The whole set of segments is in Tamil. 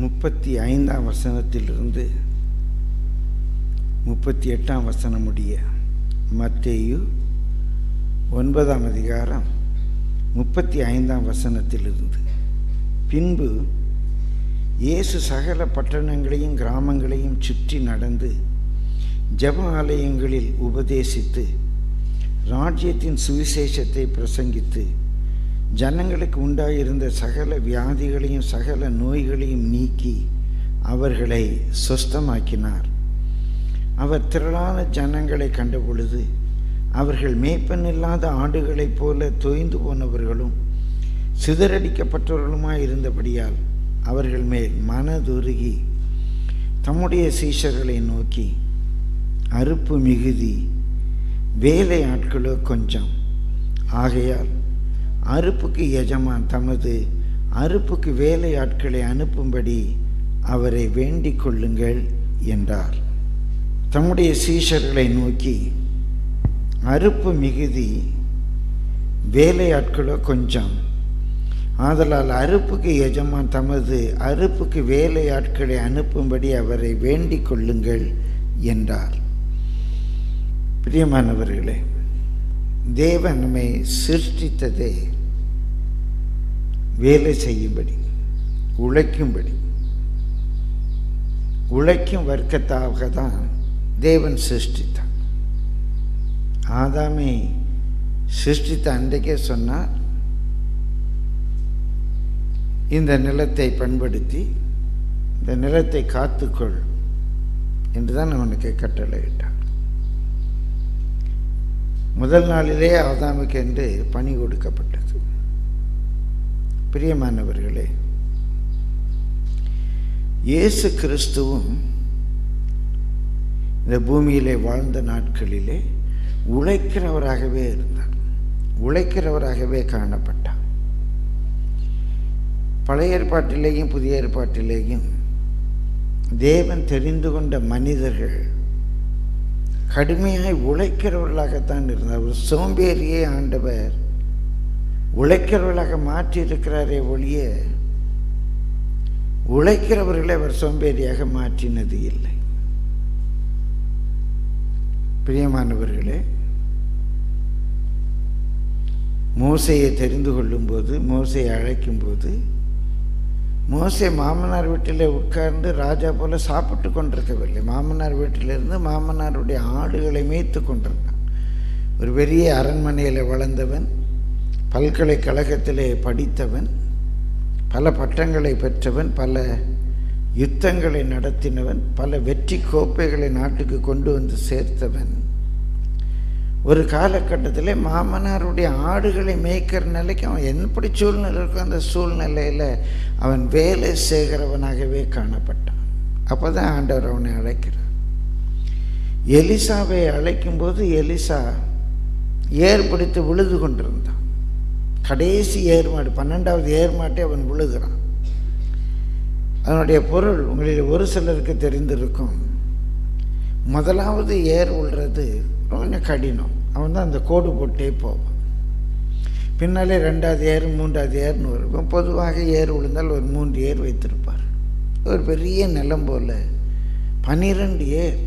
35ஆம் வசனத்திலிருந்து 38ஆம் வசனம் முடிய மத்தேயு 9ஆம் அதிகாரம் 35ஆம் வசனத்திலிருந்து. பின்பு இயேசு சகல பட்டணங்களையும் கிராமங்களையும் சுற்றி நடந்து ஜெப ஆலயங்களில் உபதேசித்து ராஜ்யத்தின் சுவிசேஷத்தை பிரசங்கித்து ஜனங்களுக்கு உண்டாயிருந்த சகல வியாதிகளையும் சகல நோய்களையும் நீக்கி அவர்களை சொஸ்தமாக்கினார். அவர் திரளான ஜனங்களை கண்டபொழுது அவர்கள் மேய்ப்பனில்லாத ஆடுகளைப் போல தொய்ந்து போனவர்களும் சிதறடிக்கப்பட்டவர்களுமாய் இருந்தபடியால் அவர்கள் மேல் மனதுருகி தம்முடைய சீஷர்களை நோக்கி, அறுப்பு மிகுதி, வேலை ஆட்களோ கொஞ்சம். ஆகையால் அறுப்புக்கு எஜமான் தமது அறுப்புக்கு வேலையாட்களை அனுப்பும்படி அவரை வேண்டிக் கொள்ளுங்கள் என்றார். தம்முடைய சீஷர்களை நோக்கி, அறுப்பு மிகுதி, வேலையாட்களோ கொஞ்சம். ஆதலால் அறுப்புக்கு எஜமான் தமது அறுப்புக்கு வேலையாட்களை அனுப்பும்படி அவரை வேண்டிக் கொள்ளுங்கள் என்றார். பிரியமானவர்களே, தேவன் நம்மை சிருஷ்டித்ததே வேலை செய்யும்படி, உழைக்கும்படி, உழைக்கும் வர்க்கத்தாக தான் தேவன் சிருஷ்டித்தான். ஆதாமை சிருஷ்டித்த அன்றைக்கே சொன்னார், இந்த நிலத்தை பண்படுத்தி இந்த நிலத்தை காத்துக்கொள் என்றுதான் அவனுக்கு கட்டளையிட்டார். முதல் நாளிலே ஆதாமுக்கு என்று பணி கொடுக்கப்பட்டது. பிரியமானவர்களே, இயேசு கிறிஸ்துவும் இந்த பூமியிலே வாழ்ந்த நாட்களிலே உழைக்கிறவராகவே இருந்தார், உழைக்கிறவராகவே காணப்பட்டார். பழைய ஏற்பாட்டிலேயும் புதிய ஏற்பாட்டிலேயும் தேவன் தெரிந்து கொண்ட மனிதர்கள் கடுமையாய் உழைக்கிறவர்களாகத்தான் இருந்தார். ஒரு சோம்பேறியே ஆண்டவர் உழைக்கிறவர்களாக மாற்றியிருக்கிறாரே ஒழிய உழைக்கிறவர்களை அவர் சோம்பேறியாக மாற்றினது இல்லை. பிரியமானவர்களே, மோசையை தெரிந்து கொள்ளும்போது, மோசையை அழைக்கும்போது, மோசே மாமனார் வீட்டில் உட்கார்ந்து ராஜா போல சாப்பிட்டு கொண்டிருக்கவில்லை. மாமனார் வீட்டிலிருந்து மாமனாருடைய ஆடுகளை மேய்த்து கொண்டிருந்தான். ஒரு பெரிய அரண்மனையில் வளர்ந்தவன், பல்கலைக்கழகத்திலே படித்தவன், பல பட்டங்களை பெற்றவன், பல யுத்தங்களை நடத்தினவன், பல வெற்றி கோப்பைகளை நாட்டுக்கு கொண்டு வந்து சேர்த்தவன். ஒரு காலகட்டத்தில் மாமனாருடைய ஆடுகளை மேய்க்கிற நிலைக்கு அவன் எப்படி சூழ்நிலை இருக்கோ அந்த சூழ்நிலையில் அவன் வேலை செய்கிறவனாகவே காணப்பட்டான். அப்போ தான் ஆண்டவர் அவனை அழைக்கிறார். எலிசாவை அழைக்கும்போது எலிசா ஏற்படுத்தி விழுது கொண்டிருந்தான். கடைசி ஏர்மாடு, 12வது ஏர்மாட்டை அவன் விழுகிறான். அதனுடைய பொருள் உங்களில் ஒரு சிலருக்கு தெரிந்திருக்கும். முதலாவது ஏர் விழுறது கொஞ்சம் கடினம், அவன் தான் அந்த கோடு போட்டே போவான். பின்னாலே 2வது ஏர், 3வது ஏர்னு இருக்கும். பொதுவாக ஏர் விழுந்தால் ஒரு 3 ஏர் வைத்திருப்பார். ஒரு பெரிய நிலம் போல் 12 ஏர்,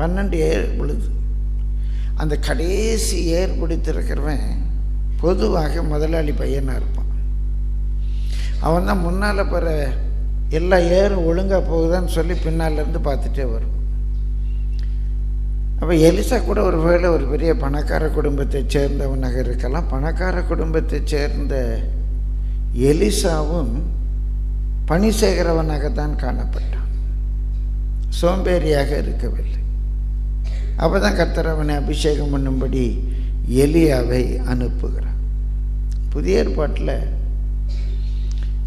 12 ஏர் விழுது. அந்த கடைசி ஏர் பிடித்திருக்கிறவன் பொதுவாக முதலாளி பையனாக இருப்பான். அவன் தான் முன்னால் போகிற எல்லா ஏரும் ஒழுங்காக போகுதான்னு சொல்லி பின்னாலேருந்து பார்த்துட்டே வரும். அப்போ எலிசா கூட ஒரு வேளை ஒரு பெரிய பணக்கார குடும்பத்தை சேர்ந்தவனாக இருக்கலாம். பணக்கார குடும்பத்தை சேர்ந்த எலிசாவும் பணி செய்கிறவனாகத்தான் காணப்பட்டான், சோம்பேறியாக இருக்கவில்லை. அப்போ தான் கர்த்தர் அவனை அபிஷேகம் பண்ணும்படி எலியாவை அனுப்புகிறான். புதிய ஏற்பாட்டில்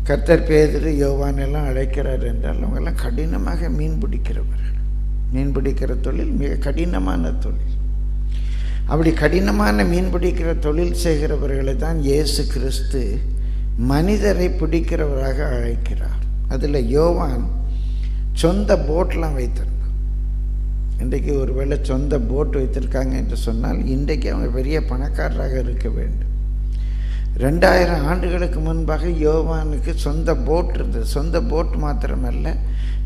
கர்த்தர் பேதுரு, யோவானெல்லாம் அழைக்கிறார் என்றால் அவங்கெல்லாம் கடினமாக மீன் பிடிக்கிறவர்கள். மீன் பிடிக்கிற தொழில் மிக கடினமான தொழில். அப்படி கடினமான மீன் பிடிக்கிற தொழில் செய்கிறவர்களை தான் இயேசு கிறிஸ்து மனிதரை பிடிக்கிறவராக அழைக்கிறார். அதில் யோவான் சொந்த போட்லாம் வைத்திருந்தான். இன்றைக்கு ஒருவேளை சொந்த போட் வைத்திருக்காங்க என்று சொன்னால் இன்றைக்கு அவங்க பெரிய பணக்காரராக இருக்க வேண்டும். 2000 ஆண்டுகளுக்கு முன்பாக யோவானுக்கு சொந்த போட் இருந்தது. சொந்த போட் மாத்திரமல்ல,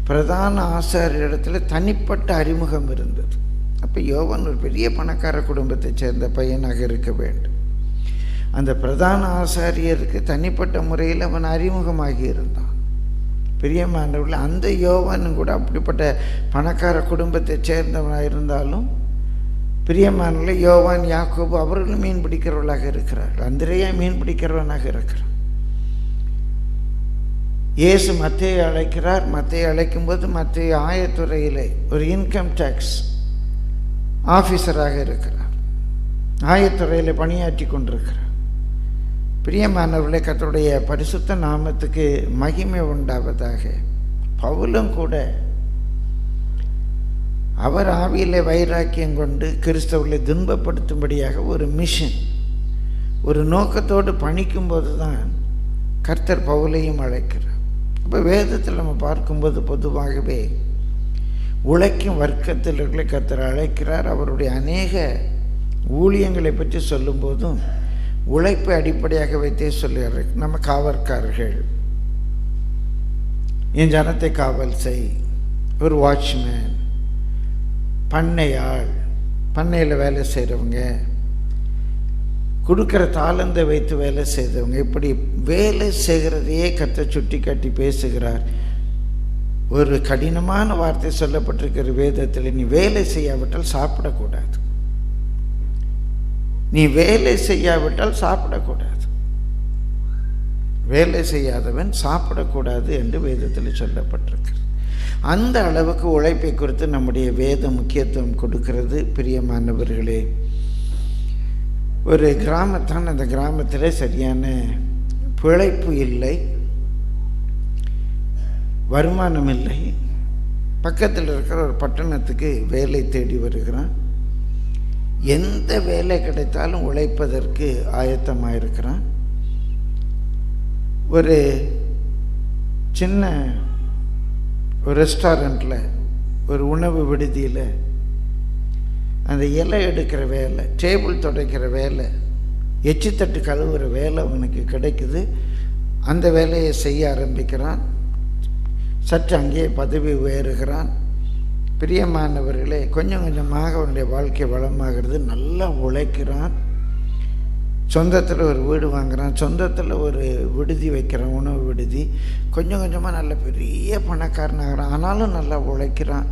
பிரதான ஆசாரியரிடத்தில் தனிப்பட்ட அறிமுகம் இருந்தது. அப்போ யோவான் ஒரு பெரிய பணக்கார குடும்பத்தைச் சேர்ந்த பையனாக இருக்க வேண்டும். அந்த பிரதான ஆசாரியருக்கு தனிப்பட்ட முறையில் அவன் அறிமுகமாகி இருந்தான். பிரியமானவர்களே, அந்த யோவானும் கூட அப்படிப்பட்ட பணக்கார குடும்பத்தைச் சேர்ந்தவனாக இருந்தாலும், பிரியமானவர்களே, யோவான் யாக்கோபு அவர்களும் மீன் பிடிக்கிறவர்களாக இருக்கிறார்கள். அந்திரேயா மீன் பிடிக்கிறவனாக இருக்கிறான். இயேசு மத்தேயை அழைக்கிறார். மத்தேயை அழைக்கும்போது மத்தேயு ஆயத்துறையிலே ஒரு இன்கம் டேக்ஸ் ஆஃபீஸராக இருக்கிறார். ஆயத்துறையில் பணியாற்றி கொண்டிருக்கிறார். பிரியமானவர்களே, கர்த்தருடைய பரிசுத்த நாமத்துக்கு மகிமை உண்டாவதாக. பவுலும் கூட அவர் ஆவியிலே வைராக்கியம் கொண்டு கிறிஸ்தவர்களை துன்பப்படுத்தும்படியாக ஒரு மிஷன், ஒரு நோக்கத்தோடு பணிக்கும்போது தான் கர்த்தர் பவுலையும் அழைக்கிறார். இப்போ வேதத்தில் நம்ம பார்க்கும்போது பொதுவாகவே உழைக்கும் வர்க்கத்தில் இருக்கிற கர்த்தர் அழைக்கிறார். அவருடைய அநேக ஊழியங்களை பற்றி சொல்லும்போதும் உழைப்பை அடிப்படையாக வைத்தே சொல்லுகிறார். நம்ம காவற்காரர்கள், என் ஜனத்தை காவல் செய், ஒரு வாட்ச்மேன், பண்ணையாள், பண்ணையில் வேலை செய்கிறவங்க, கொடுக்குற தாளந்தை வைத்து வேலை செய்தவங்க, இப்படி வேலை செய்கிறதையே கர்த்தர் சுட்டி காட்டி பேசுகிறார். ஒரு கடினமான வார்த்தை சொல்லப்பட்டிருக்கிற வேதத்தில், நீ வேலை செய்யாவிட்டால் சாப்பிடக்கூடாது, நீ வேலை செய்யாவிட்டால் சாப்பிடக்கூடாது, வேலை செய்யாதவன் சாப்பிடக்கூடாது என்று வேதத்தில் சொல்லப்பட்டிருக்கிறது. அந்த அளவுக்கு உழைப்பை குறித்து நம்முடைய வேதம் முக்கியத்துவம் கொடுக்கிறது. பிரியமானவர்களே, ஒரு கிராமத்தான், அந்த கிராமத்தில் சரியான பிழைப்பு இல்லை, வருமானம் இல்லை. பக்கத்தில் இருக்கிற ஒரு பட்டணத்துக்கு வேலை தேடி வருகிறான். எந்த வேலை கிடைத்தாலும் உழைப்பதற்கு ஆயத்தமாக இருக்கிறான். ஒரு சின்ன ஒரு ரெஸ்டாரண்ட்டில், ஒரு உணவு விடுதியில் அந்த இலை எடுக்கிற வேலை, டேபிள் துடைக்கிற வேலை, எச்சித்தட்டு கழுவுற வேலை அவனுக்கு கிடைக்குது. அந்த வேலையை செய்ய ஆரம்பிக்கிறான். சற்று அங்கேயே பதவி உயர்கிறான். பிரியமானவர்களே, கொஞ்சம் கொஞ்சமாக அவனுடைய வாழ்க்கை வளமாகிறது. நல்லா உழைக்கிறான். சொந்தத்தில் ஒரு வீடு வாங்குகிறான், சொந்தத்தில் ஒரு விடுதி வைக்கிறான், உணவு விடுதி. கொஞ்சம் கொஞ்சமாக நல்ல பெரிய பணக்காரனாகிறான். ஆனாலும் நல்லா உழைக்கிறான்.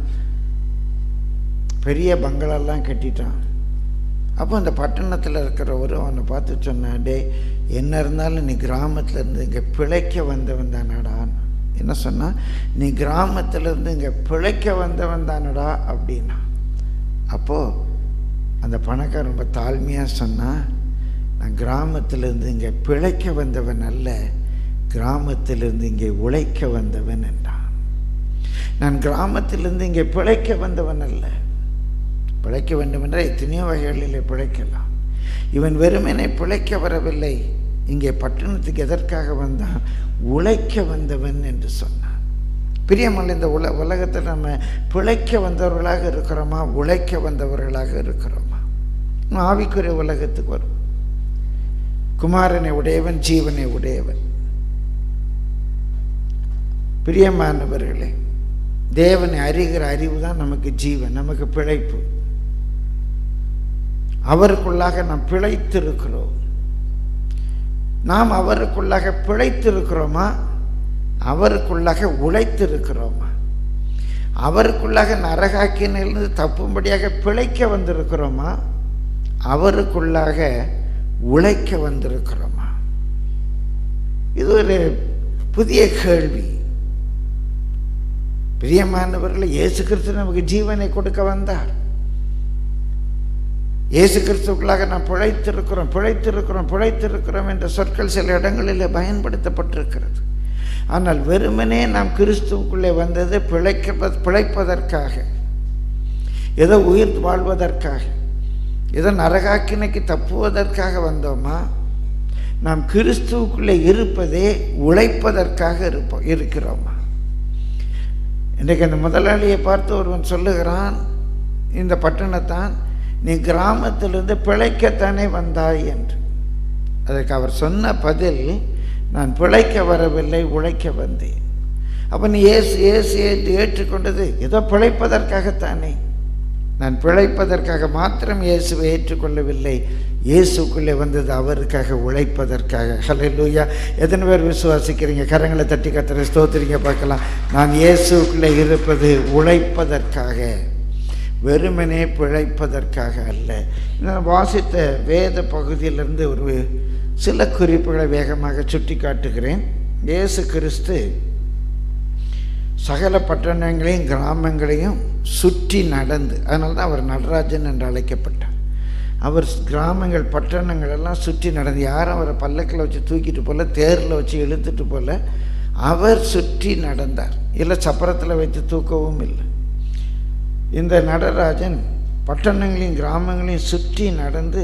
பெரிய பங்களாலாம் கட்டிட்டான். அப்போ அந்த பட்டணத்தில் இருக்கிறவர் அவனை பார்த்து சொன்னான், டே, என்ன இருந்தாலும் நீ கிராமத்தில் இருந்து இங்கே பிழைக்க வந்தவன் தானடான். என்ன சொன்னால், நீ கிராமத்திலேருந்து இங்கே பிழைக்க வந்தவன் தானடா அப்படின்னா. அப்போது அந்த பணக்காரன் ரொம்ப தாழ்மையாக சொன்னால், நான் கிராமத்திலேருந்து இங்கே பிழைக்க வந்தவன் அல்ல, கிராமத்திலேருந்து இங்கே உழைக்க வந்தவன் என்றான். நான் கிராமத்திலேருந்து இங்கே பிழைக்க வந்தவன் அல்ல. பிழைக்க வேண்டும் என்றால் எத்தனையோ வகைகளிலே பிழைக்கலாம். இவன் வெறுமனை பிழைக்க வரவில்லை, இங்கே பட்டணத்துக்கு எதற்காக வந்தான், உழைக்க வந்தவன் என்று சொன்னான். பிரியமல்ல, இந்த உலகத்தில் நம்ம பிழைக்க வந்தவர்களாக இருக்கிறோமா, உழைக்க வந்தவர்களாக இருக்கிறோமா? ஆவிக்குரிய உலகத்துக்கு வரும். குமாரனை உடையவன் ஜீவனை உடையவன். பிரியமானவர்களே, தேவனை அறிகிற அறிவு தான் நமக்கு ஜீவன், நமக்கு பிழைப்பு. அவருக்குள்ளாக நாம் பிழைத்திருக்கிறோம். நாம் அவருக்குள்ளாக பிழைத்திருக்கிறோமா, அவருக்குள்ளாக உழைத்திருக்கிறோமா, அவருக்குள்ளாக நரகாக்கினிலிருந்து தப்பும்படியாக பிழைக்க வந்திருக்கிறோமா, அவருக்குள்ளாக உழைக்க வந்திருக்கிறோமா? இது ஒரு புதிய கேள்வி. பிரியமானவர்கள், இயேசு கிறிஸ்து நமக்கு ஜீவனை கொடுக்க வந்தார். இயேசு கிறிஸ்துக்குள்ளாக நாம் பிழைத்திருக்கிறோம், பிழைத்திருக்கிறோம், பிழைத்திருக்கிறோம் என்ற சொற்கள் சில இடங்களில் பயன்படுத்தப்பட்டிருக்கிறது. ஆனால் வெறுமனே நாம் கிறிஸ்துவுக்குள்ளே வந்தது பிழைப்பதற்காக, ஏதோ உயிர் வாழ்வதற்காக, ஏதோ நரகாக்கினைக்கு தப்புவதற்காக வந்தோமா? நாம் கிறிஸ்துவுக்குள்ளே இருப்பதே உழைப்பதற்காக இருக்கிறோமா? இன்றைக்கு அந்த முதலாளியை பார்த்து ஒருவன் சொல்லுகிறான், இந்த பட்டணத்தான், நீ கிராமத்திலிருந்து பிழைக்கத்தானே வந்தாய் என்று. அதுக்கு அவர் சொன்ன பதில், நான் பிழைக்க வரவில்லை, உழைக்க வந்தேன். அப்போ நீ இயேசு ஏற்றுக்கொண்டது ஏதோ பிழைப்பதற்காகத்தானே? நான் பிழைப்பதற்காக மாத்திரம் இயேசுவை ஏற்றுக்கொள்ளவில்லை, இயேசுக்குள்ளே வந்தது அவருக்காக உழைப்பதற்காக. ஹல்லேலூயா. எத்தனை பேர் விசுவாசிக்கிறீங்க? கரங்களை தட்டி கத்துற ஸ்தோத்திரிங்க பார்க்கலாம். நான் இயேசுக்குள்ளே இருப்பது உழைப்பதற்காக, வெறுமனே பிழைப்பதற்காக அல்ல. நான் வாசித்த வேத பகுதியிலிருந்து ஒரு சில குறிப்புகளை வேகமாக சுட்டி காட்டுகிறேன். இயேசு கிறிஸ்து சகல பட்டணங்களையும் கிராமங்களையும் சுற்றி நடந்து, அதனால தான் அவர் நடராஜன் என்று அழைக்கப்பட்டார். அவர் கிராமங்கள் பட்டணங்கள் எல்லாம் சுற்றி நடந்து, யாரும் அவரை பல்லக்கில் வச்சு தூக்கிட்டு போல, தேரில் வச்சு இழுத்துட்டு போல, அவர் சுற்றி நடந்தார். இல்லை சப்பரத்தில் வைத்து தூக்கவும் இல்லை. இந்த நடராஜன் பட்டணங்களையும் கிராமங்களையும் சுற்றி நடந்து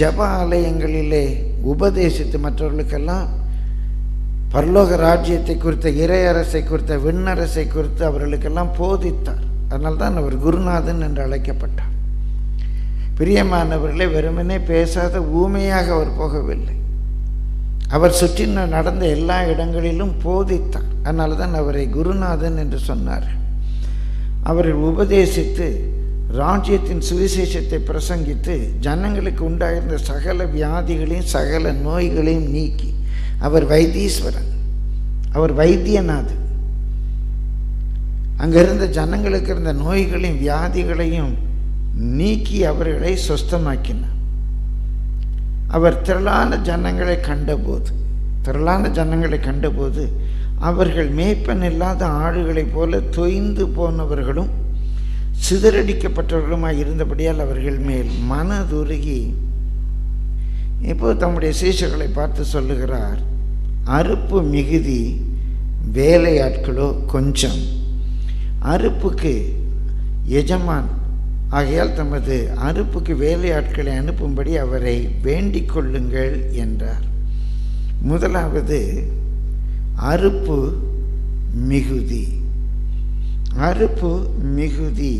ஜப ஆலயங்களிலே உபதேசித்து மற்றவர்களுக்கெல்லாம் பரலோக ராஜ்யத்தை குறித்த, இறையரசை குறித்த, விண்ணரசை குறித்து அவர்களுக்கெல்லாம் போதித்தார். அதனால்தான் அவர் குருநாதன் என்று அழைக்கப்பட்டார். பிரியமானவர்களே, வெறுமனே பேசாத ஊமையாக அவர் போகவில்லை. அவர் சுற்றி நடந்த எல்லா இடங்களிலும் போதித்தார். அதனால தான் அவரை குருநாதன் என்று சொன்னார். அவரை உபதேசித்து ராஜ்யத்தின் சுவிசேஷத்தை பிரசங்கித்து ஜனங்களுக்கு உண்டாயிருந்த சகல வியாதிகளையும் சகல நோய்களையும் நீக்கி, அவர் வைத்தீஸ்வரன், அவர் வைத்தியநாதன். அங்கிருந்த ஜனங்களுக்கு இருந்த நோய்களையும் வியாதிகளையும் நீக்கி அவர்களை சுஸ்தமாக்கினார். அவர் திரளான ஜனங்களை கண்டபோது அவர்கள் மேய்ப்பன் இல்லாத ஆடுகளைப் போல தொய்ந்து போனவர்களும் சிதறடிக்கப்பட்டவர்களுமாய் இருந்தபடியால் அவர்கள் மேல் மனதுருகி இப்போது தம்முடைய சீஷர்களை பார்த்து சொல்லுகிறார், அறுப்பு மிகுதி, வேலையாட்களோ கொஞ்சம். அறுப்புக்கு எஜமான் ஆகையால் தமது அறுப்புக்கு வேலையாட்களை அனுப்பும்படி அவரை வேண்டிக் கொள்ளுங்கள் என்றார். முதலாவது அறுப்பு மிகுதி. அறுப்பு மிகுதி.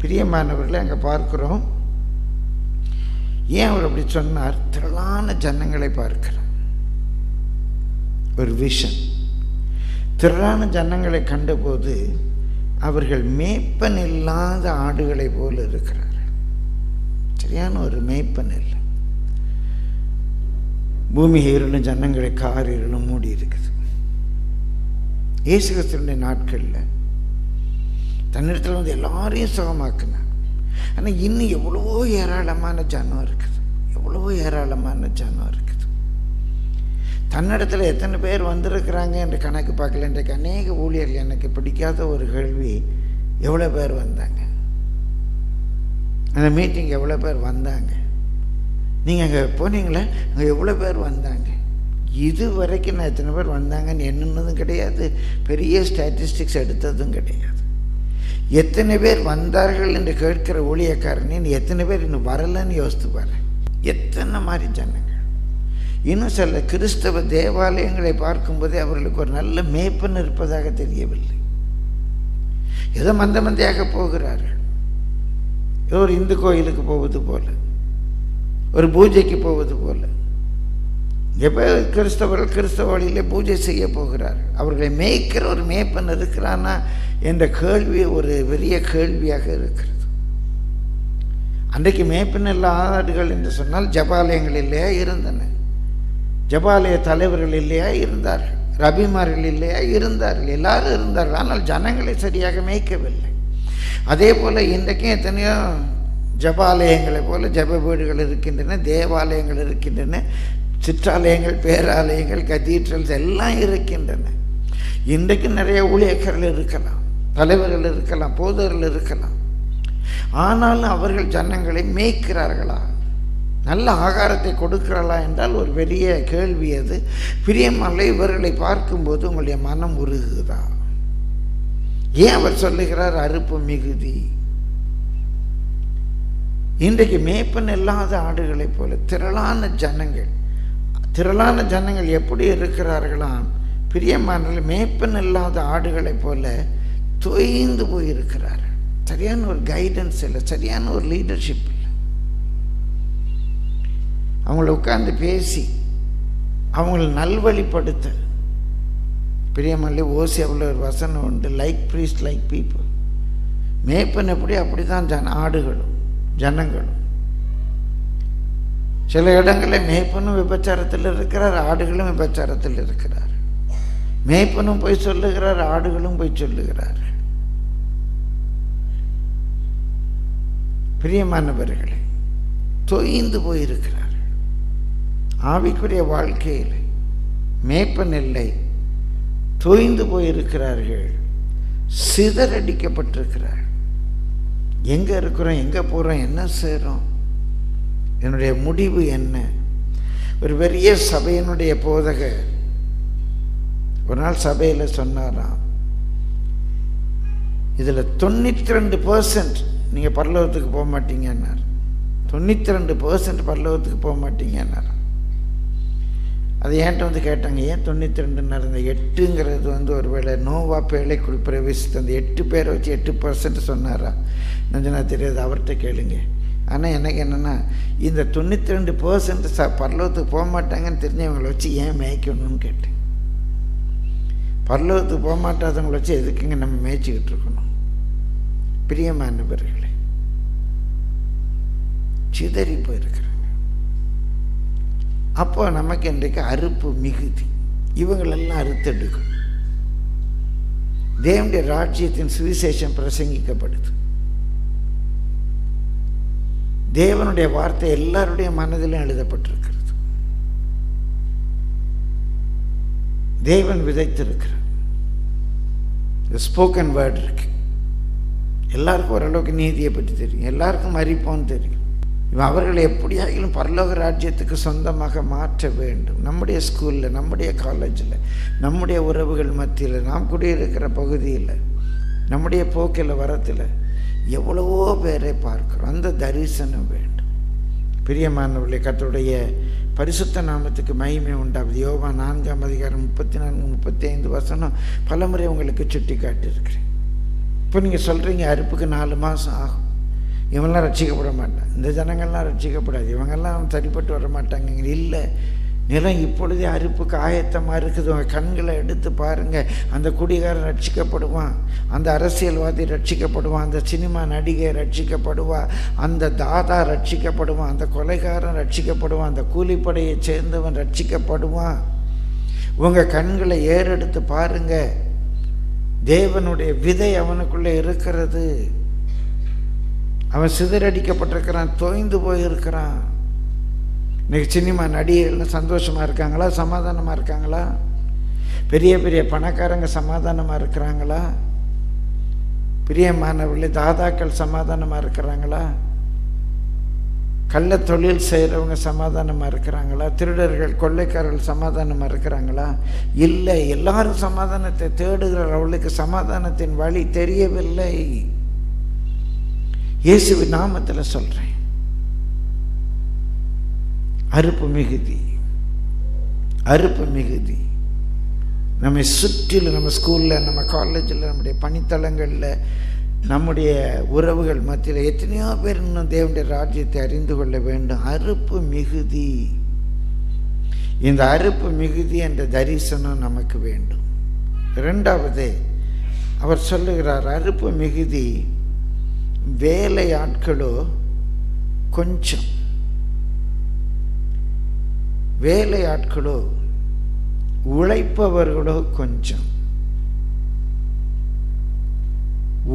பிரியமானவர்களை, அங்கே பார்க்கிறோம். ஏன் அவர் அப்படி சொன்னார்? திரளான ஜனங்களை பார்க்கிறார், ஒரு விஷன். திரளான ஜனங்களை கண்டபோது அவர்கள் மேய்ப்பன் இல்லாத ஆடுகளை போல் இருக்கிறார். சரியான ஒரு மேய்ப்பன் இல்லை. பூமி இருளும் ஜனங்களை கார் இருளும் மூடி இருக்குது. இயேசு கிறிஸ்துவின் நாட்களில் தன்னிடத்தில் வந்து எல்லாரையும் சுகமாக்குனார். ஆனால் இன்னும் எவ்வளவோ ஏராளமான ஜனம் இருக்குது, எவ்வளவோ ஏராளமான ஜனம் இருக்குது. தன்னிடத்தில் எத்தனை பேர் வந்திருக்கிறாங்க என்று கணக்கு பார்க்கல. இன்றைக்கு அநேக ஊழியர்கள், எனக்கு பிடிக்காத ஒரு கேள்வி, எவ்வளோ பேர் வந்தாங்க அந்த மீட்டிங், எவ்வளோ பேர் வந்தாங்க, நீங்கள் அங்கே போனீங்களே, அங்கே எவ்வளோ பேர் வந்தாங்க? இது வரைக்கும் நான் எத்தனை பேர் வந்தாங்கன்னு என்னன்னதும் கிடையாது, பெரிய ஸ்டாட்டிஸ்டிக்ஸ் எடுத்ததும் கிடையாது. எத்தனை பேர் வந்தார்கள் என்று கேட்கிற ஊழியக்காரன் எத்தனை பேர் இன்னும் வரலன்னு யோசித்து பாரு. எத்தனை மாதிரி ஜனங்கள். இன்னும் சில கிறிஸ்தவ தேவாலயங்களை பார்க்கும்போதே அவர்களுக்கு ஒரு நல்ல மேய்ப்பன் இருப்பதாக தெரியவில்லை. ஏதோ மந்த மந்தையாக போகிறார்கள். ஏதோ ஒரு இந்து கோயிலுக்கு போவது போல, ஒரு பூஜைக்கு போவது போல. எப்போ கிறிஸ்தவர்கள் கிறிஸ்தவ வழியிலே பூஜை செய்ய போகிறார்கள். அவர்களை மேய்க்கிற ஒரு மேய்ப்பன் இருக்கிறானா என்ற கேள்வி ஒரு பெரிய கேள்வியாக இருக்கிறது. அன்றைக்கு மேய்ப்பன் இல்லாத ஆடுகள் என்று சொன்னால் ஜபாலயங்கள் இல்லையா இருந்தன, ஜபாலய தலைவர்கள் இல்லையா இருந்தார்கள், ரபிமார்கள் இல்லையா இருந்தார்கள், எல்லாரும் இருந்தார்கள். ஆனால் ஜனங்களை சரியாக மேய்க்கவில்லை. அதே போல் இன்றைக்கும் எத்தனையோ ஜபாலயங்களை போல ஜப வீடுகள் இருக்கின்றன, தேவாலயங்கள் இருக்கின்றன, சிற்றாலயங்கள், பேராலயங்கள், கதீட்ரல்ஸ் எல்லாம் இருக்கின்றன. இன்றைக்கும் நிறைய ஊழியர்கள் இருக்கலாம், தலைவர்கள் இருக்கலாம், போதர்கள் இருக்கலாம். ஆனாலும் அவர்கள் ஜனங்களை மேய்க்கிறார்களா, நல்ல ஆகாரத்தை கொடுக்கிறாளா என்றால் ஒரு பெரிய கேள்வி அது. பிரியமல்ல. இவர்களை பார்க்கும்போது உங்களுடைய மனம் உருகுதா? ஏன் அவர் சொல்லுகிறார் அறுப்பு மிகுதி? இன்றைக்கு மேய்ப்பன் இல்லாத ஆடுகளைப் போல திரளான ஜனங்கள், திரளான ஜனங்கள் எப்படி இருக்கிறார்களாம்? பிரியமான மேய்ப்பன் இல்லாத ஆடுகளைப் போல தொய்ந்து போயிருக்கிறார்கள். சரியான ஒரு கைடன்ஸ் இல்லை, சரியான ஒரு லீடர்ஷிப் இல்லை. அவங்கள உட்கார்ந்து பேசி அவங்கள நல்வழிப்படுத்த பிரியமல்லே ஓசி அவ்வளோ ஒரு வசனம் உண்டு, லைக் ப்ரீஸ்ட் லைக் பீப்புள். மேய்ப்பன் எப்படி அப்படி தான் ஆடுகளும் ஜனங்களும். சில இடங்களில் மேய்ப்பனும் விபச்சாரத்தில் இருக்கிறார், ஆடுகளும் விபச்சாரத்தில் இருக்கிறார். மேய்ப்பனும் போய் சொல்லுகிறார், ஆடுகளும் போய் சொல்லுகிறார். பிரியமானவர்களே, தொய்ந்து போயிருக்கிறார் ஆவிக்குரிய வாழ்க்கையில். மேய்ப்பன் இல்லை, தொய்ந்து போயிருக்கிறார்கள், சிதறடிக்கப்பட்டிருக்கிறார்கள். எங்கே இருக்கிறோம், எங்கே போகிறோம், என்ன செய்கிறோம், என்னுடைய முடிவு என்ன? ஒரு பெரிய சபையினுடைய போதகர் ஒரு நாள் சபையில் சொன்னாராம், இதில் 92% நீங்கள் பரலோகத்துக்கு போக மாட்டீங்கன்னார். 92% பரலோகத்துக்கு போக மாட்டீங்கன்னார். அது ஏன்ட்ட வந்து கேட்டாங்க, ஏன் 92ன்னார்? இந்த 8ங்கிறது ஒருவேளை நோவா பேழைக்குள் பிரவேசித்து அந்த 8 பேரை வச்சு 8% சொன்னாரா? நஞ்சனா தெரியாது, அவர்கிட்ட கேளுங்க. ஆனால் எனக்கு என்னென்னா, இந்த 92% பரலோகத்துக்கு போக மாட்டாங்கன்னு தெரிஞ்சவங்களை வச்சு ஏன் மேய்க்கணும்னு கேட்டேன். பரலோகத்துக்கு போக மாட்டாதவங்களை வச்சு எதுக்குங்க நம்ம மேய்ச்சிக்கிட்டு இருக்கணும்? பிரியமானவர்களே, சிதறி போயிருக்கிறாங்க. அப்போ நமக்கு இன்றைக்கு அறுப்பு மிகுதி. இவங்களெல்லாம் அறுத்தெடுக்கும். தேவனுடைய ராஜ்யத்தின் சுவிசேஷம் பிரசங்கிக்கப்படுது. தேவனுடைய வார்த்தை எல்லாருடைய மனதிலும் எழுதப்பட்டிருக்கிறது. தேவன் விதைத்திருக்கிறார். ஸ்போக்கன் வேர்டு இருக்கு. எல்லாருக்கும் ஓரளவுக்கு நீதியை பற்றி தெரியும், எல்லாருக்கும் அறிப்போன்னு தெரியும். இவன் அவர்களை எப்படியாகிலும் பரலோக ராஜ்யத்துக்கு சொந்தமாக மாற்ற வேண்டும். நம்முடைய ஸ்கூலில், நம்முடைய காலேஜில், நம்முடைய உறவுகள் மத்தியில், நாம் குடியிருக்கிற பகுதியில், நம்முடைய போக்கில் வரத்தில் எவ்வளவோ பேரை பார்க்கிறோம். அந்த தரிசனம் வேண்டும். பிரியமானவர்களே, கர்த்தருடைய பரிசுத்த நாமத்துக்கு மகிமை உண்டாகுது. யோவான் 4ஆம் அதிகாரம் 34, 35 வசனம் பலமுறை உங்களுக்கு சுட்டி காட்டியிருக்கிறேன். இப்போ நீங்கள் சொல்கிறீங்க, அறுப்புக்கு 4 மாதம் ஆகும், இவங்களாம் ரட்சிக்கப்பட மாட்டாங்க, இந்த ஜனங்கள்லாம் ரட்சிக்கப்படாது, இவங்கெல்லாம் சரிப்பட்டு வர மாட்டாங்க. இல்லை, நிலம் இப்பொழுதே அறுப்புக்கு ஆயத்தமாக இருக்குது. உங்கள் கண்களை எடுத்து பாருங்கள். அந்த குடிகாரன் ரட்சிக்கப்படுவான், அந்த அரசியல்வாதி ரட்சிக்கப்படுவான், அந்த சினிமா நடிகை ரட்சிக்கப்படுவா, அந்த தாதா ரட்சிக்கப்படுவான், அந்த கொலைகாரன் ரட்சிக்கப்படுவான், அந்த கூலிப்படையை சேர்ந்தவன் ரட்சிக்கப்படுவான். உங்கள் கண்களை ஏறெடுத்து பாருங்கள். தேவனுடைய விதை அவனுக்குள்ளே இருக்கிறது. அவன் சிதறடிக்கப்பட்டிருக்கிறான், தோய்ந்து போயிருக்கிறான். இன்றைக்கி சினிமா நடிகர்கள்லாம் சந்தோஷமாக இருக்காங்களா, சமாதானமாக இருக்காங்களா? பெரிய பெரிய பணக்காரங்க சமாதானமாக இருக்கிறாங்களா? பிரியமானவர்களே, தாதாக்கள் சமாதானமாக இருக்கிறாங்களா? கள்ள தொழில் செய்கிறவங்க சமாதானமாக இருக்கிறாங்களா? திருடர்கள் கொள்ளைக்காரர்கள் சமாதானமாக இருக்கிறாங்களா? இல்லை, எல்லாரும் சமாதானத்தை தேடுகிற அவளுக்கு சமாதானத்தின் வழி தெரியவில்லை. இயேசுவின் நாமத்தில் சொல்கிறேன், அறுப்பு மிகுதி, அறுப்பு மிகுதி. நம்மை சுற்றிலும், நம்ம ஸ்கூலில், நம்ம காலேஜில், நம்முடைய பணித்தளங்களில், நம்முடைய உறவுகள் மத்தியில் எத்தனையோ பேர் இன்னும் தேவனுடைய ராஜ்யத்தை அறிந்து கொள்ள வேண்டும். அறுப்பு மிகுதி. இந்த அறுப்பு மிகுதி என்ற தரிசனம் நமக்கு வேண்டும். 2வது அவர் சொல்லுகிறார், அறுப்பு மிகுதி, வேலை ஆட்களோ கொஞ்சம். வேலை ஆட்களோ உழைப்பவர்களோ கொஞ்சம்.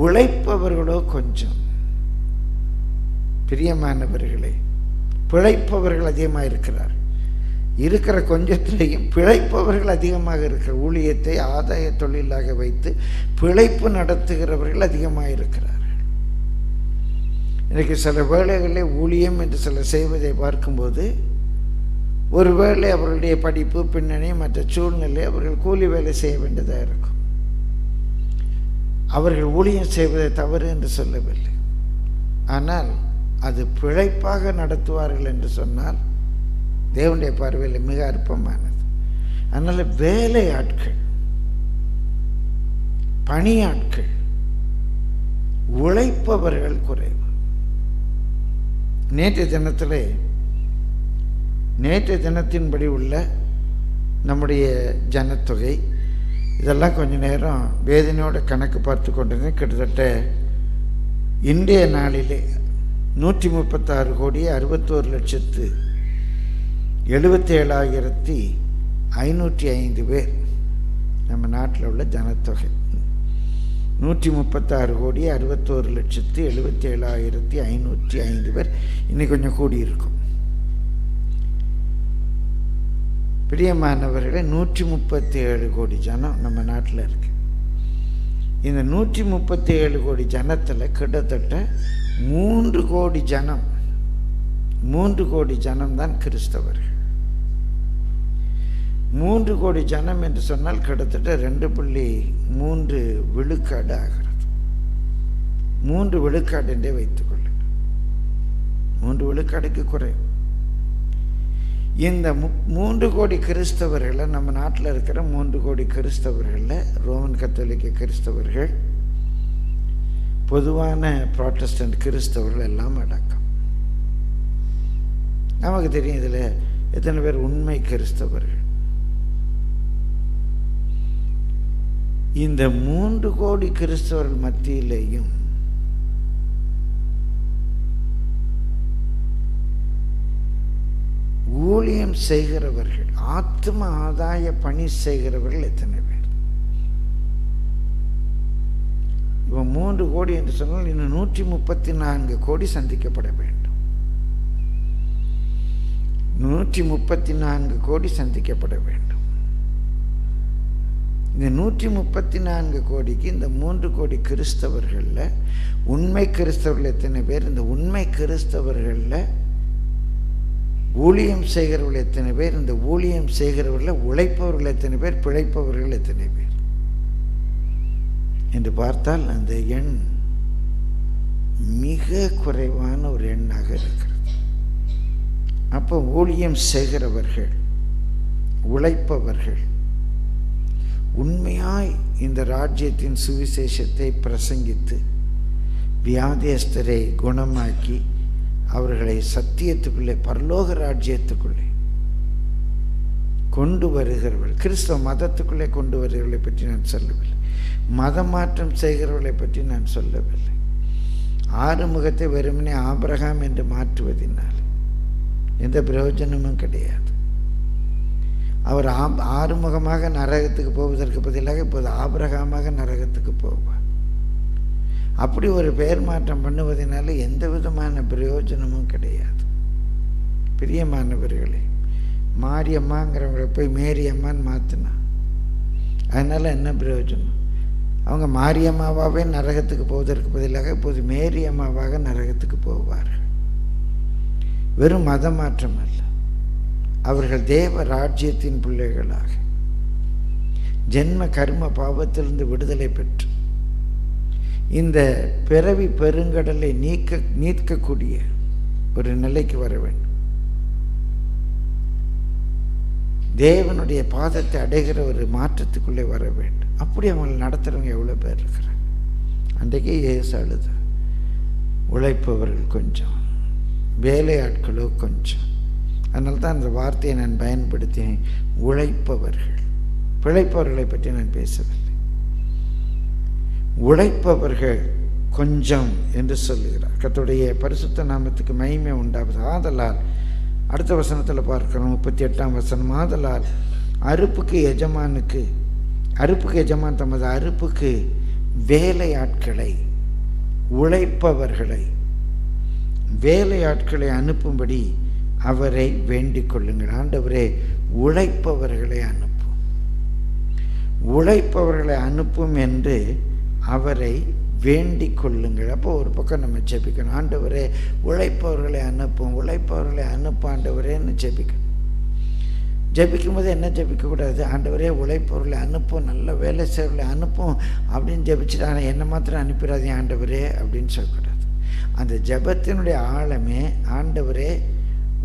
உழைப்பவர்களோ கொஞ்சம். பிரியமானவர்களே, பிழைப்பவர்கள் அதிகமாக இருக்கிறார். இருக்கிற கொஞ்சத்திலையும் பிழைப்பவர்கள் அதிகமாக இருக்கிறார். ஊழியத்தை ஆதாய தொழிலாக வைத்து பிழைப்பு நடத்துகிறவர்கள் அதிகமாக இருக்கிறார். இன்றைக்கு சில வேலைகளே ஊழியம் என்று சில செய்வதை பார்க்கும்போது, ஒருவேளை அவர்களுடைய படிப்பு, பின்னணி, மற்ற சூழ்நிலை அவர்கள் கூலி வேலை செய்ய வேண்டியதாக இருக்கும். அவர்கள் ஊழியம் செய்வதை தவறு என்று சொல்லவில்லை. ஆனால் அது பிழைப்பாக நடத்துவார்கள் என்று சொன்னால் தேவனுடைய பார்வையில் மிக அற்பமானது. அதனால் வேலை ஆட்கள், பணியாட்கள், உழைப்பவர்கள் குறைவு. நேற்று தினத்தில் நேற்று தினத்தின்படி உள்ள நம்முடைய ஜனத்தொகை இதெல்லாம் கொஞ்சம் நேரம் வேதனையோட கணக்கு பார்த்து கொண்டிருந்தேன். கிட்டத்தட்ட இன்றைய நாளிலே 136,61,505 பேர் நம்ம நாட்டில் உள்ள ஜனத்தொகை. 136,61,77,505 பேர் இன்னைக்கு கொஞ்சம் கூடியிருக்கும். பிரியமானவர்களே, 137 கோடி ஜனம் நம்ம நாட்டில் இருக்கு. இந்த 137 கோடி ஜனத்தில் கிட்டத்தட்ட 3 கோடி ஜனம் 3 கோடி ஜனம்தான் கிறிஸ்தவர்கள். 3 கோடி ஜனம் என்று சொன்னால் கிட்டத்தட்ட 2.3 விழுக்காடு ஆகிறது. 3 விழுக்காடு என்றே வைத்துக்கொள்ளுங்க. 3 விழுக்காடுக்கு குறையும். இந்த 3 கோடி கிறிஸ்தவர்களை நம்ம நாட்டில் இருக்கிற 3 கோடி கிறிஸ்தவர்களில் ரோமன் கத்தோலிக்க கிறிஸ்தவர்கள், பொதுவான புராட்டஸ்டன்ட் கிறிஸ்தவர்கள் எல்லாம் அடக்கம். நமக்கு தெரியும் இதில் எத்தனை பேர் உண்மை கிறிஸ்தவர்கள். இந்த 3 கோடி கிறிஸ்தவர்கள் மத்தியிலேயும் ஊழியம் செய்கிறவர்கள், ஆத்ம ஆதாய பணி செய்கிறவர்கள் எத்தனை பேர்? இப்போ 3 கோடி என்று சொன்னால் இன்னும் 134 கோடி சந்திக்கப்பட வேண்டும். 134 கோடி சந்திக்கப்பட வேண்டும். இந்த 134 கோடிக்கு இந்த 3 கோடி கிறிஸ்தவர்களில் உண்மை கிறிஸ்தவர்கள் எத்தனை பேர்? இந்த உண்மை கிறிஸ்தவர்களில் ஊழியம் செய்கிறவர்கள் எத்தனை பேர்? இந்த ஊழியம் செய்கிறவர்களில் உழைப்பவர்கள் எத்தனை பேர்? பிழைப்பவர்கள் எத்தனை பேர் என்று பார்த்தால் அந்த எண் மிக குறைவான ஒரு எண்ணாக இருக்கிறது. அப்போ ஊழியம் செய்கிறவர்கள், உழைப்பவர்கள், உண்மையாய் இந்த ராஜ்யத்தின் சுவிசேஷத்தை பிரசங்கித்து வியாதியஸ்தரை குணமாக்கி அவர்களை சத்தியத்துக்குள்ளே, பரலோக ராஜ்யத்துக்குள்ளே கொண்டு வருகிறவர்கள், கிறிஸ்தவ மதத்துக்குள்ளே கொண்டு வருகிறவர்களை பற்றி நான் சொல்லவில்லை. மதமாற்றம் செய்கிறவர்களை பற்றி நான் சொல்லவில்லை. ஆறுமுகத்தை வெறுமனே ஆபிரகாம் என்று மாற்றுவதனால் எந்த பிரயோஜனமும் கிடையாது. அவர் ஆறுமுகமாக நரகத்துக்கு போவதற்கு பதிலாக இப்போது ஆபிரகாமாக நரகத்துக்கு போவார். அப்படி ஒரு பெயர் மாற்றம் பண்ணுவதனால எந்த விதமான பிரயோஜனமும் கிடையாது. பிரியமானவர்களே, மாரியம்மாங்கிறவங்களை போய் மேரியம்மான்னு மாற்றினா அதனால் என்ன பிரயோஜனம்? அவங்க மாரியம்மாவாகவே நரகத்துக்கு போவதற்கு பதிலாக இப்போது மேரியம்மாவாக நரகத்துக்கு போவார்கள். வெறும் மத மாற்றம் அல்ல, அவர்கள் தேவ ராஜ்யத்தின் பிள்ளைகளாக ஜென்ம கர்ம பாவத்திலிருந்து விடுதலை பெற்று இந்த பிறவி பெருங்கடலை நீக்கக்கூடிய ஒரு நிலைக்கு வர வேண்டும். தேவனுடைய பாதத்தை அடைகிற ஒரு மாற்றத்துக்குள்ளே வர வேண்டும். அப்படி அவங்களை நடத்துகிறவங்க எவ்வளோ பேர் இருக்கிறாங்க. அன்றைக்கே இயேசு அழுதார், உழைப்பவர்கள் கொஞ்சம், வேலையாட்களோ கொஞ்சம். அதனால தான் அந்த வார்த்தையை நான் பயன்படுத்தினேன், உழைப்பவர்கள். பிழைப்பவர்களை பற்றி நான் பேசவில்லை. உழைப்பவர்கள் கொஞ்சம் என்று சொல்லுகிறார். கர்த்தருடைய பரிசுத்த நாமத்துக்கு மகிமை உண்டாவது. ஆதலால் அடுத்த வசனத்தில் பார்க்கிறோம், 38ஆம் வசனம். ஆதலால் அறுப்புக்கு எஜமான் தமது அறுப்புக்கு வேலையாட்களை, உழைப்பவர்களை, வேலையாட்களை அனுப்பும்படி அவரை வேண்டிக் கொள்ளுங்கள். ஆண்டவரே, உழைப்பவர்களை அனுப்பும், உழைப்பவர்களை அனுப்பும் என்று அவரை வேண்டிக் கொள்ளுங்கள். அப்போ ஒரு பக்கம் நம்ம ஜெபிக்கணும், ஆண்டவரே உழைப்பவர்களை அனுப்பும், உழைப்பவர்களை அனுப்பும் ஆண்டவரேன்னு ஜெபிக்கணும். ஜெபிக்கும் போது என்ன ஜெபிக்கக்கூடாது? ஆண்டவரே உழைப்பவர்களை அனுப்பும், நல்ல வேலை செய்வர்களை அனுப்பும் அப்படின்னு ஜெபிச்சுட்டு ஆனால் என்னை மாத்திரம் அனுப்பிடாதே ஆண்டவரே அப்படின்னு சொல்லக்கூடாது. அந்த ஜெபத்தினுடைய ஆழமே ஆண்டவரே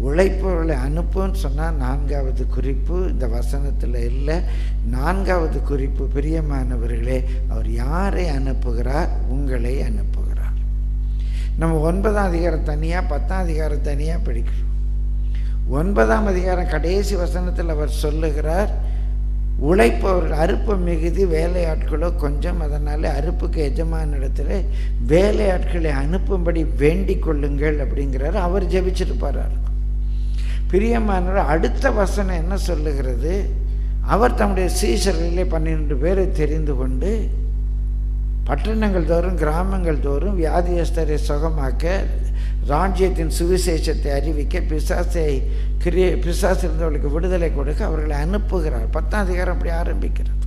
உழைப்பவர்களை அனுப்புன்னு சொன்னால் 4வது குறிப்பு இந்த வசனத்தில் இல்லை. 4வது குறிப்பு, பிரியமானவர்களே, அவர் யாரை அனுப்புகிறார்? உங்களை அனுப்புகிறார். நம்ம 9ஆம் அதிகாரம் தனியாக, 10ஆம் அதிகாரம் தனியாக படிக்கிறோம். ஒன்பதாம் அதிகாரம் கடைசி வசனத்தில் அவர் சொல்லுகிறார், உழைப்பவர்கள் அறுப்பு மிகுதி வேலையாட்களோ கொஞ்சம், அதனால் அறுப்புக்கு எஜமான இடத்துல வேலையாட்களை அனுப்பும்படி வேண்டிக் கொள்ளுங்கள் அப்படிங்கிறார். அவர் ஜெபிச்சிருப்பார். பிரியமானவர், அடுத்த வசனம் என்ன சொல்லுகிறது? அவர் தம்முடைய சீஷர்களிலே 12 பேரை தெரிந்து கொண்டு பட்டணங்கள் தோறும் கிராமங்கள் தோறும் வியாதியஸ்தரை சுகமாக்க, ராஜ்யத்தின் சுவிசேஷத்தை அறிவிக்க, பிசாசிலிருந்தவர்களுக்கு விடுதலை கொடுக்க அவர்களை அனுப்புகிறார். 10ஆம் அதிகாரம் அப்படி ஆரம்பிக்கிறது.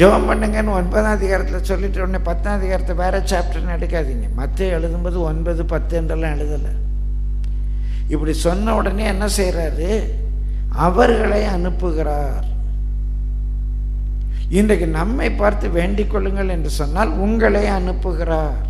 ஜெபம் பண்ணுங்கன்னு 9ஆம் அதிகாரத்தில் சொல்லிட்டு உடனே 10ஆம் அதிகாரத்தை வேற சாப்டர்னு எடுக்காதீங்க. மத்தேயு எழுதும்போது 9, 10 என்றெல்லாம் எழுதலை. இப்படி சொன்ன உடனே என்ன செய்கிறாரு? அவர்களை அனுப்புகிறார். இன்றைக்கு நம்மை பார்த்து வேண்டிக் கொள்ளுங்கள் என்று சொன்னால் உங்களை அனுப்புகிறார்.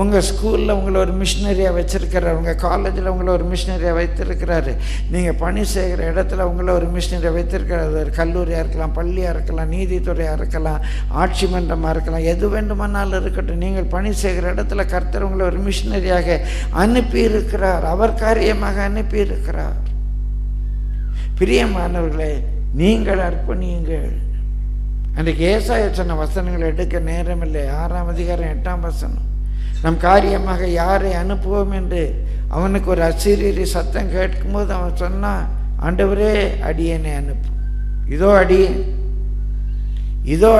உங்கள் ஸ்கூலில் உங்களை ஒரு மிஷினரியாக வச்சுருக்கிறார், உங்கள் காலேஜில் உங்களை ஒரு மிஷினரியாக வைத்திருக்கிறாரு, நீங்கள் பணி செய்கிற இடத்துல உங்களை ஒரு மிஷினரியாக வைத்திருக்கிறார். ஒரு கல்லூரியாக இருக்கலாம், பள்ளியாக இருக்கலாம், நீதித்துறையாக இருக்கலாம், ஆட்சி மன்றமாக இருக்கலாம், எது வேண்டுமானாலும் இருக்கட்டும், நீங்கள் பணி செய்கிற இடத்துல கர்த்தர் உங்களை ஒரு மிஷினரியாக அனுப்பியிருக்கிறார். அவர் காரியமாக அனுப்பியிருக்கிறார். பிரியமானவர்களே, நீங்கள் அர்ப்பணியுங்கள். அன்றைக்கு ஏசாயா சொன்ன வசனங்களை எடுக்க நேரம் இல்லை. 6ஆம் அதிகாரம் 8ஆம் வசனம், நம் காரியமாக யாரை அனுப்புவோம் என்று அவனுக்கு ஒரு அசீரியரி சத்தம் கேட்கும்போது அவன் சொன்னான், ஆண்டவரே அடியேனை அனுப்பு. இதோ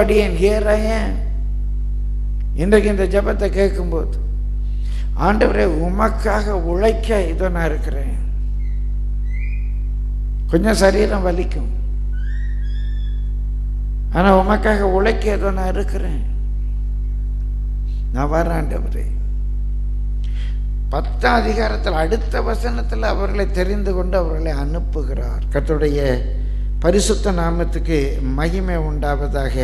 அடியேன், ஹியர் ஐ ஆம். இன்றைக்கு இந்த ஜபத்தை கேட்கும்போது, ஆண்டவரே உமக்காக உழைக்க இதோ நான் இருக்கிறேன். கொஞ்சம் சரீரம் வலிக்கும், ஆனால் உமக்காக உழைக்க ஏதோ நான் இருக்கிறேன். நான் வராண்டவரே. 10ஆம் அதிகாரத்தில் அடுத்த வசனத்தில் அவர்களை தெரிந்து கொண்டு அவர்களை அனுப்புகிறார். கர்த்தருடைய பரிசுத்த நாமத்துக்கு மகிமை உண்டாவதாக.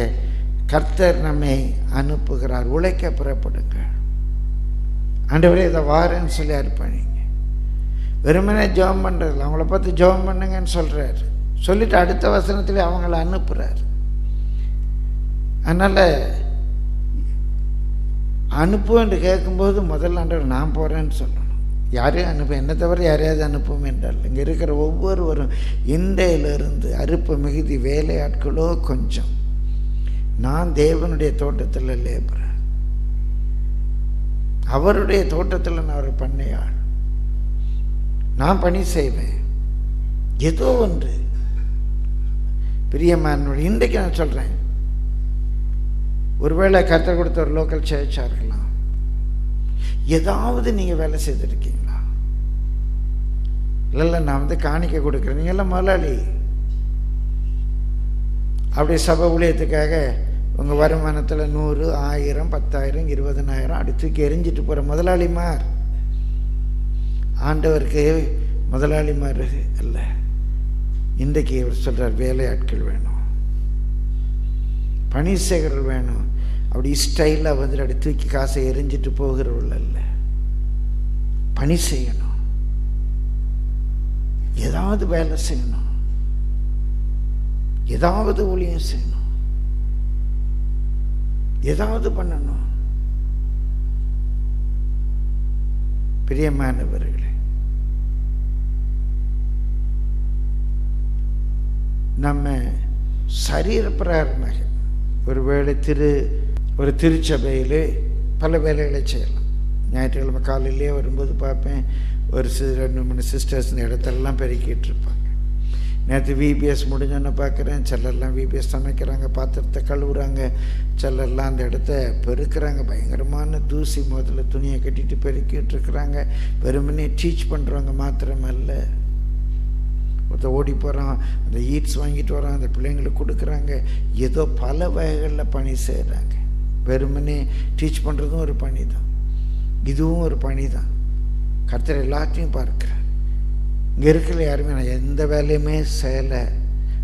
கர்த்தர் நம்மை அனுப்புகிறார். உழைக்க புறப்படுங்க. ஆண்டவரே இதை வாரேன்னு சொல்லி அர்ப்பணிங்க. வெறுமனே ஜெபம் பண்ணுறதில்ல, அவங்கள பார்த்து ஜெபம் பண்ணுங்கன்னு சொல்கிறார். சொல்லிவிட்டு அடுத்த வசனத்திலே அவங்கள அனுப்புகிறார். அதனால் அனுப்பும் என்று கேட்கும்போது முதல்ல ஆண்டவர் நான் போகிறேன்னு சொல்லணும். யாரையும் அனுப்பும், என்னை தவிர யாரையாவது அனுப்பும் என்றால் இங்கே இருக்கிற ஒவ்வொருவரும் இன்றையிலிருந்து அறுப்பு மிகுதி வேலையாட்களோ கொஞ்சம், நான் தேவனுடைய தோட்டத்தில் லேபர், அவருடைய தோட்டத்தில் நான் ஒரு பண்ணையாள், நான் பணி செய்வேன் ஏதோ ஒன்று. பிரியமான, இன்றைக்கு நான் சொல்கிறேன், ஒருவேளை கர்த்தர் கொடுத்த ஒரு லோக்கல் சேர்ச்சாக இருக்கலாம், ஏதாவது நீங்கள் வேலை செய்திருக்கீங்களா? இல்லை நான் காணிக்க கொடுக்குறேன், நீங்கள் எல்லாம் முதலாளி, அப்படி சபை ஊழியத்துக்காக உங்கள் வருமானத்தில் 100, 1000, 20,000 அப்படி தூக்கி எரிஞ்சிட்டு போகிற முதலாளிமார். ஆண்டவருக்கு முதலாளிமார் அல்ல, இன்றைக்கு அவர் சொல்கிறார் வேலையாட்கள் வேணும், பணி செய்கிறவர்கள் வேணும். அப்படி ஸ்டைலாக அப்படி தூக்கி காசை எரிஞ்சிட்டு போகிறவர்கள் அல்ல, பணி செய்யணும், ஏதாவது வேலை செய்யணும், ஏதாவது ஊழியம் செய்யணும், ஏதாவது பண்ணணும். பிரியமானவர்களே, நம்ம சரீர பிரகாரமாக ஒருவேளை ஒரு திருச்சபையிலே பல வேலைகளை செய்யலாம். ஞாயிற்றுக்கிழமை காலையிலே வரும்போது பார்ப்பேன், ஒரு 2-3 சிஸ்டர்ஸ் இந்த இடத்துலலாம் பெருக்கிட்டு இருப்பாங்க. நேற்று விபிஎஸ் முடிஞ்சோன்னு பார்க்குறேன், சிலர்லாம் விபிஎஸ் சமைக்கிறாங்க, பாத்திரத்தை கழுவுறாங்க, சிலர்லாம் அந்த இடத்த பெருக்கிறாங்க, பயங்கரமான தூசி முதல்ல துணியை கட்டிட்டு பெருக்கிட்டு இருக்கிறாங்க. வெறுமனே டீச் பண்ணுறவங்க மாத்திரமல்ல, ஒருத்தர் ஓடி போகிறான், அந்த ஈட்ஸ் வாங்கிட்டு வரான், அந்த பிள்ளைங்களுக்கு கொடுக்குறாங்க, ஏதோ பல வகைகளில் பணி செய்கிறாங்க. வெறுமனே டீச் பண்ணுறதும் ஒரு பணி தான், இதுவும் ஒரு பணி தான். கர்த்தர் எல்லாத்தையும் பார்க்குறேன். இங்கே இருக்கிற யாருமே நான் எந்த வேலையுமே செய்யலை,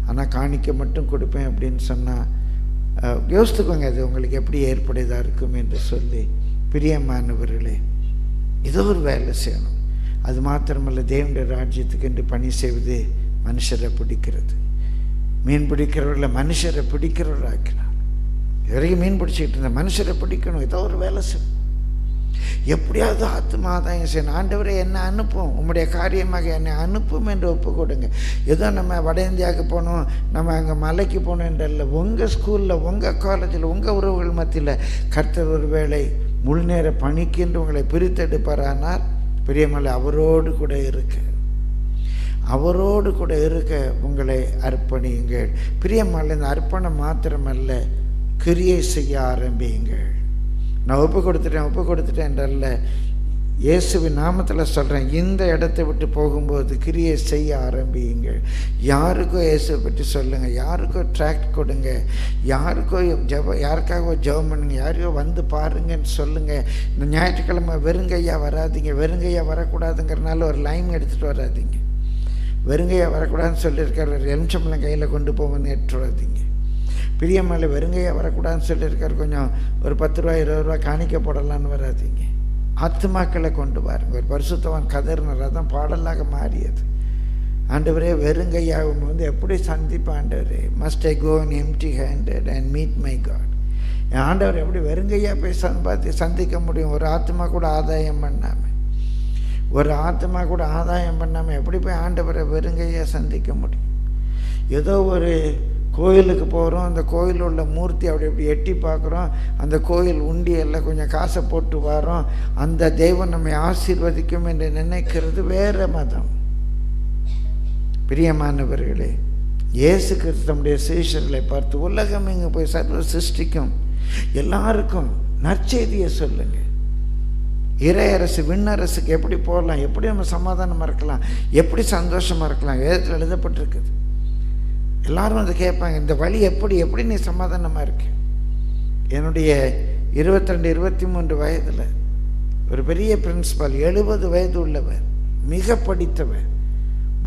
ஆனால் காணிக்க மட்டும் கொடுப்பேன் அப்படின்னு சொன்னால் யோசித்துக்கோங்க, அது உங்களுக்கு எப்படி ஏற்புடையதாக இருக்கும் என்று சொல்லி. பிரியமானவர்களே, ஏதோ ஒரு வேலை செய்யணும். அது மாத்திரமல்ல, தேவனுடைய ராஜ்யத்துக்கு என்று பணி செய்வது மனுஷரை பிடிக்கிறது. மீன் பிடிக்கிறவர்கள மனுஷரை பிடிக்கிறவர்களாக்கிறார். இது வரைக்கும் மீன் பிடிச்சிக்கிட்டு இருந்த மனுஷரை பிடிக்கணும், ஏதோ ஒரு வேலை செய்யணும். எப்படியாவது ஆத்மா தான் சரி ஆண்டவரே என்ன அனுப்பும் உங்களுடைய காரியமாக என்னை அனுப்பும் என்று ஒப்பு கொடுங்க. ஏதோ நம்ம வட இந்தியாவுக்கு போகணும், நம்ம அங்கே மலைக்கு போகணும் என்றல்ல, உங்கள் ஸ்கூலில், உங்கள் காலேஜில், உங்கள் உறவுகள் மத்தியில் கர்த்தர் ஒரு வேளை முழு நேர பணிக்கின்ற உங்களை பிரித்தெடுப்பாரானால் பிரியமலை அவரோடு கூட இருக்க, அவரோடு கூட இருக்க உங்களை அர்ப்பணியுங்கள். பிரியமலை இந்த அர்ப்பணம் மாத்திரமல்ல, கிரியை செய்ய ஆரம்பியுங்கள். நான் ஒப்பு கொடுத்துட்டேன் என்றல்ல, இயேசுவின் நாமத்தில் சொல்கிறேன், இந்த இடத்தை விட்டு போகும்போது கிரியை செய்ய ஆரம்பியுங்கள். யாருக்கோ இயேசுவை பற்றி சொல்லுங்கள், யாருக்கோ ட்ராக்ட் கொடுங்க, யாருக்காகவோ ஜெபம் பண்ணுங்க, யாரையோ வந்து பாருங்கன்னு சொல்லுங்கள். இந்த ஞாயிற்றுக்கிழமை வெறுங்கையா வராதிங்க, வெறுங்கையா வரக்கூடாதுங்கிறனால ஒரு லைம் எடுத்துகிட்டு வராதிங்க. வெறுங்கையா வரக்கூடாதுன்னு சொல்லியிருக்காரு, ஒரு எலுமிச்சம்பழம் கையில் கொண்டு போகணும்னு எடுத்துகிட்டு வராதிங்க. பிரியமலை வெறுங்கையாக வரக்கூடாதுன்னு சொல்லியிருக்காரு, கொஞ்சம் ஒரு 10 ரூபா 20 ரூபா காணிக்க போடலான்னு வராதிங்க. ஆத்மாக்களை கொண்டு வாருங்க. ஒரு பரிசுத்தவான் கதறினராக தான் பாடலாக மாறியது. ஆண்டவரே வெறுங்கையாகவும் வந்து எப்படி சந்திப்பேன் ஆண்டவரே, must I go and empty handed and meet my God. என் ஆண்டவர் எப்படி வெறுங்கையாக போய் சந்திக்க முடியும்? ஒரு ஆத்மா கூட ஆதாயம் பண்ணாமல், எப்படி போய் ஆண்டவரை வெறுங்கையாக சந்திக்க முடியும்? ஏதோ ஒரு கோயிலுக்கு போகிறோம், அந்த கோயில் உள்ள மூர்த்தி அப்படி இப்படி எட்டி பார்க்குறோம், அந்த கோயில் உண்டியெல்லாம் கொஞ்சம் காசை போட்டு வரோம், அந்த தெய்வம் நம்மை ஆசீர்வதிக்கும் என்று நினைக்கிறது வேறு மதம். பிரியமானவர்களே, இயேசு கிறிஸ்து நம்முடைய சீஷர்களை பார்த்து, உலகம் இங்கே போய் சர்வ சிருஷ்டிக்கும் எல்லாருக்கும் நற்செய்தியை சொல்லுங்கள். இறையரசு, விண்ணரசுக்கு எப்படி போகலாம், எப்படி நம்ம சமாதானமாக இருக்கலாம், எப்படி சந்தோஷமாக இருக்கலாம், வேதத்தில் எழுதப்பட்டிருக்குது. எல்லாரும் அதை கேட்பாங்க, இந்த வழி எப்படி நீ சமாதானமாக இருக்கு? என்னுடைய 22-23 வயதில் ஒரு பெரிய பிரின்சிபால், 70 வயது உள்ளவர், மிக படித்தவர்,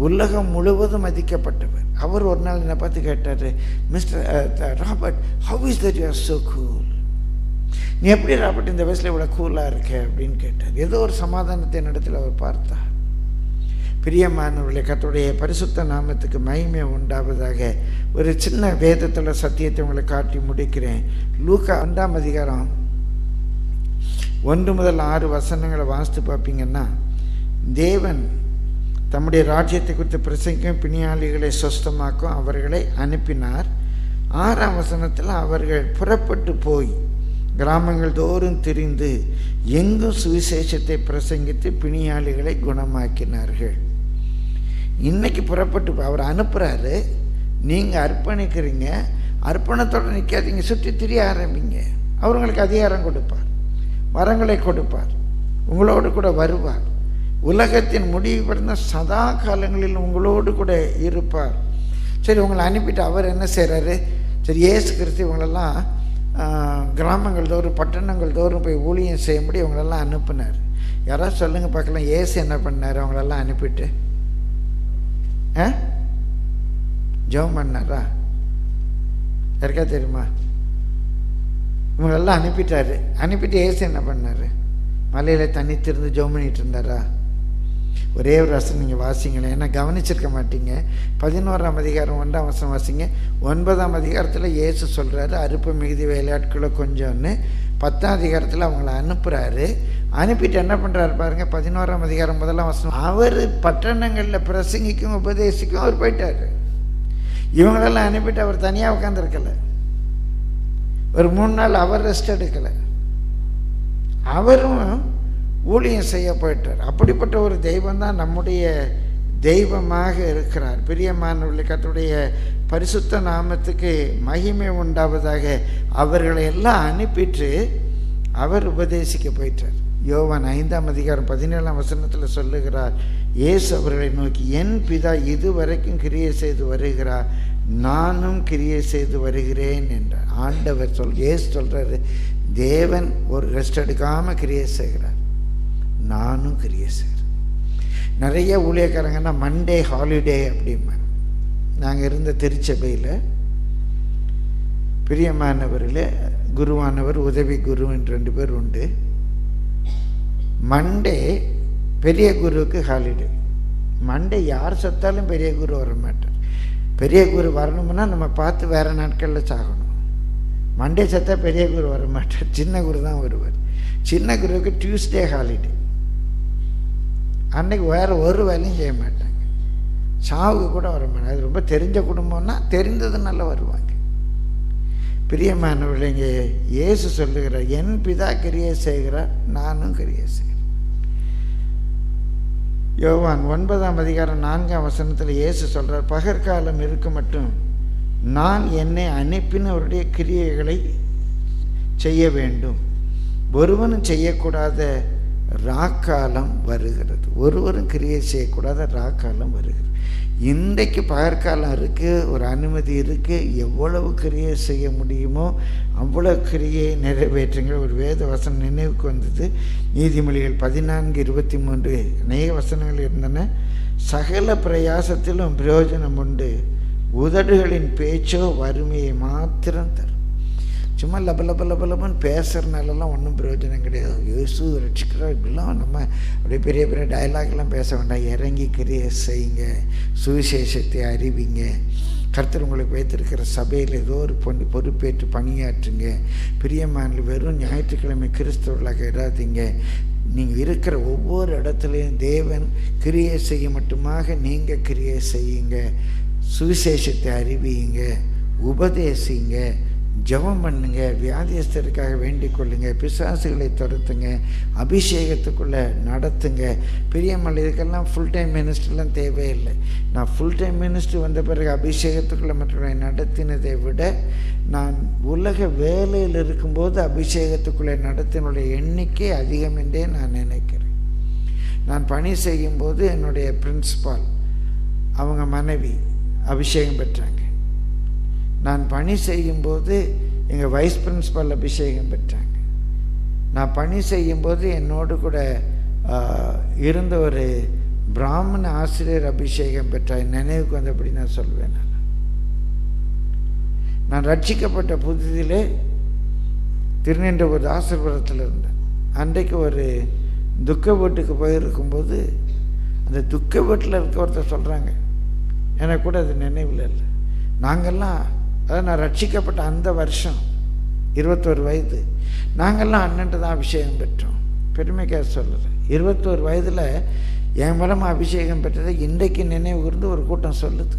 உலகம் முழுவதும் மதிக்கப்பட்டவர், அவர் ஒரு நாள் என்னை பார்த்து கேட்டார், mister Robert, how is that you are so cool? நீ எப்படி ராபர்ட் இந்த வயசில் இவ்வளோ கூலாக இருக்க அப்படின்னு கேட்டார். ஏதோ ஒரு சமாதானத்தை என்னிடத்தில் அவர் பார்த்தார். பிரியமானவர்களே, கர்த்தருடைய பரிசுத்த நாமத்துக்கு மகிமை உண்டாவதாக. ஒரு சின்ன வேதத்தோட சத்தியத்தை உங்களை காட்டி முடிக்கிறேன். லூக்கா 1 முதல் 6 வசனங்களை வாசித்து பார்ப்பீங்கன்னா, தேவன் தம்முடைய ராஜ்யத்தை குறித்து பிரசங்கம், பிணியாளிகளை சொஸ்தமாக்கும், அவர்களை அனுப்பினார். 6ஆம் வசனத்தில், அவர்கள் புறப்பட்டு போய் கிராமங்கள் தோறும் திரிந்து எங்கும் சுவிசேஷத்தை பிரசங்கித்து பிணியாளிகளை குணமாக்கினார்கள். இன்னைக்கு புறப்பட்டு அவர் அனுப்புகிறாரு, நீங்கள் அர்ப்பணிக்கிறீங்க, அர்ப்பணத்தோடு நிற்காதீங்க, சுற்றி திரிய ஆரம்பிங்க. அவர் உங்களுக்கு அதிகாரம் கொடுப்பார், வரங்களை கொடுப்பார், உங்களோடு கூட வருவார். உலகத்தின் முடிவு பிறந்த சதா காலங்களில் உங்களோடு கூட இருப்பார். சரி, உங்களை அனுப்பிட்டு அவர் என்ன செய்கிறாரு? சரி, இயேசு கிறிஸ்து இவங்களெல்லாம் கிராமங்கள் தோறும் பட்டணங்கள் தோறும் போய் ஊழியம் செய்யும்படி இவங்களெல்லாம் அனுப்புனார். யாராவது சொல்லுங்கள் பார்க்கலாம், இயேசு என்ன பண்ணார்? அவங்களெல்லாம் அனுப்பிட்டு ஜெபம் பண்ணாரா? இருக்கா தெரியுமா? இவங்களெல்லாம் அனுப்பிட்டாரு. அனுப்பிட்டு இயேசு என்ன பண்ணார்? மலையில் தனித்திருந்து ஜெபம் பண்ணிகிட்டு இருந்தாரா? ஒரே ஒரு வசனம் நீங்கள் வாசிங்களேன், ஏன்னா கவனிச்சிருக்க மாட்டீங்க. 11ஆம் அதிகாரம் 1ஆம் வசனம் வாசிங்க. 9ஆம் அதிகாரத்தில் இயேசு சொல்கிறாரு, அறுப்பு மிகுதி வேலையாட்களோ கொஞ்சம்னு. 10ஆம் அதிகாரத்தில் அவங்கள அனுப்புகிறாரு. அனுப்பிட்டு என்ன பண்ணுறாரு பாருங்கள், 11ஆம் அதிகாரம் 1ஆம் வசனம். அவர் பட்டணங்களில் பிரசங்கிக்கும் உபதேசிக்கும் அவர் போயிட்டார். இவங்களெல்லாம் அனுப்பிட்டு அவர் தனியாக உட்காந்துருக்கலை, ஒரு 3 நாள் அவர் ரெஸ்ட் எடுக்கலை, அவரும் ஊழியம் செய்ய போயிட்டார். அப்படிப்பட்ட ஒரு தெய்வம் தான் நம்முடைய தெய்வமாக இருக்கிறார். பிரியமானவர்களே, கர்த்தருடைய பரிசுத்த நாமத்துக்கு மகிமை உண்டாவதாக. அவர்களை எல்லாம் அனுப்பிட்டு அவர் உபதேசிக்க போயிட்டார். யோவான் 5ஆம் அதிகாரம் 17ஆம் வசனத்தில் சொல்லுகிறார், இயேசு அவர்களை நோக்கி, என் பிதா இதுவரைக்கும் கிரியை செய்து வருகிறார், நானும் கிரியை செய்து வருகிறேன் என்றார். ஆண்டவர் இயேசு சொல்கிறாரு, தேவன் ஒரு ரெஸ்ட் எடுக்காமல் கிரியை செய்கிறார், நானும் கிரியை செய்கிறேன். நிறைய ஊழியக்காரங்கன்னா மண்டே ஹாலிடே அப்படிம்பாங்க. நாங்கள் இருந்த திருச்சபையில் பிரியமானவரில் குருவானவர், உதவி குருன்னு 2 பேர் உண்டு. மண்டே பெரிய குருவுக்கு ஹாலிடே. மண்டே யார் சத்தாலும் பெரிய குரு வரமாட்டார். பெரிய குரு வரணும்னா நம்ம பார்த்து வேறு நாட்களில் சாகணும். Monday Sata Pedia Guru or Mata, Chinna Guru Nauru. Chinna Guru Tuesday holiday. And they were overwhelming him at Sahu could our man, but Terinja Kudumona, Terinda than Allah work. Piriaman Ulinga, yes, Yen Pida Kiria Segra, Nanu Kiria Segra. Yovan, one by the Madhikara Nanga was another yes, soldier, Pakarkala Mirkumatum. நான் என்னை அனுப்பினவருடைய கிரியைகளை செய்ய வேண்டும். ஒருவனும் செய்யக்கூடாத ராக்காலம் வருகிறது. ஒருவரும் கிரியை செய்யக்கூடாத ராக்காலம் வருகிறது. இன்றைக்கு பகற்காலம் இருக்கு, ஒரு அனுமதி இருக்கு. எவ்வளவு கிரியை செய்ய முடியுமோ அவ்வளவு கிரியை நிறைவேற்றுங்கள். ஒரு வேத வசனம் நினைவுக்கு வந்தது. நீதிமொழிகள் 14:23 அநேக வசனங்கள் இருந்தன. சகல பிரயாசத்திலும் பிரயோஜனம் உண்டு. உதடுகளின் பேச்சோ வறுமையை மாத்திரம் தரும். சும்மா லபலபலபலபன் பேசுறதுனாலலாம் ஒன்றும் பிரயோஜனம் கிடையாது. இயேசு ரட்சிக்கிறோம் இப்படிலாம் நம்ம அப்படியே பெரிய பெரிய டயலாக்லாம் பேச வேண்டாம். இறங்கி கிரியை செய்யுங்க, சுவிசேஷத்தை அறிவிங்க, கர்த்தர் உங்களுக்கு வைத்திருக்கிற சபையில் ஏதோ ஒரு பொறுப்பேற்று பணியாற்றுங்க. பிரியமான வெறும் ஞாயிற்றுக்கிழமை கிறிஸ்தவர்களாக இராதீங்க. நீங்கள் இருக்கிற ஒவ்வொரு இடத்துலையும் தேவன் கிரியை செய்ய மட்டுமாக நீங்கள் கிரியை செய்யுங்க, சுவிசேஷத்தை அறிவியுங்க, உபதேசிங்க, ஜெபம் பண்ணுங்க, வியாதியஸ்தருக்காக வேண்டிக் கொள்ளுங்க, பிசாசுகளை துரத்துங்க, அபிஷேகத்துக்குள்ளே நடத்துங்க. பிரியமல்ல, இதுக்கெல்லாம் ஃபுல் டைம் மினிஸ்டர்லாம் தேவையில்லை. நான் ஃபுல் டைம் மினிஸ்டர் வந்த பிறகு அபிஷேகத்துக்குள்ளே மற்றவரை நடத்தினதை விட நான் உலக வேலையில் இருக்கும்போது அபிஷேகத்துக்குள்ளே நடத்தினுடைய எண்ணிக்கை அதிகம் என்றே நான் நினைக்கிறேன். நான் பணி செய்யும்போது என்னுடைய பிரின்சிபால் அவங்க மனைவி அபிஷேகம் பெற்றாங்க. நான் பணி செய்யும்போது எங்கள் வைஸ் பிரின்சிபால் அபிஷேகம் பெற்றாங்க. நான் பணி செய்யும்போது என்னோடு கூட இருந்த ஒரு பிராமண ஆசிரியர் அபிஷேகம் பெற்றார். நினைவுக்கு வந்தபடி நான் சொல்வேன். நான் ரட்சிக்கப்பட்ட புதிதிலே திருநின்றபுரம் ஆசிர்வாதத்தில் இருந்தேன். அன்றைக்கு ஒரு துக்க வீட்டுக்கு போயிருக்கும்போது அந்த துக்க வீட்டில் இருக்க ஒருத்தர் சொல்கிறாங்க, எனக்கு கூட அது நினைவில் இல்லை, நாங்கள்லாம் அதாவது நான் ரட்சிக்கப்பட்ட அந்த வருஷம் 21 வயது நாங்கள்லாம் அண்ணன்ட்டு தான் அபிஷேகம் பெற்றோம். பெருமைக்காக சொல்லுறேன். 21 வயதில் என் மூலமாக அபிஷேகம் பெற்றதை இன்றைக்கு நினைவு இருந்து ஒரு கூட்டம் சொல்லுது.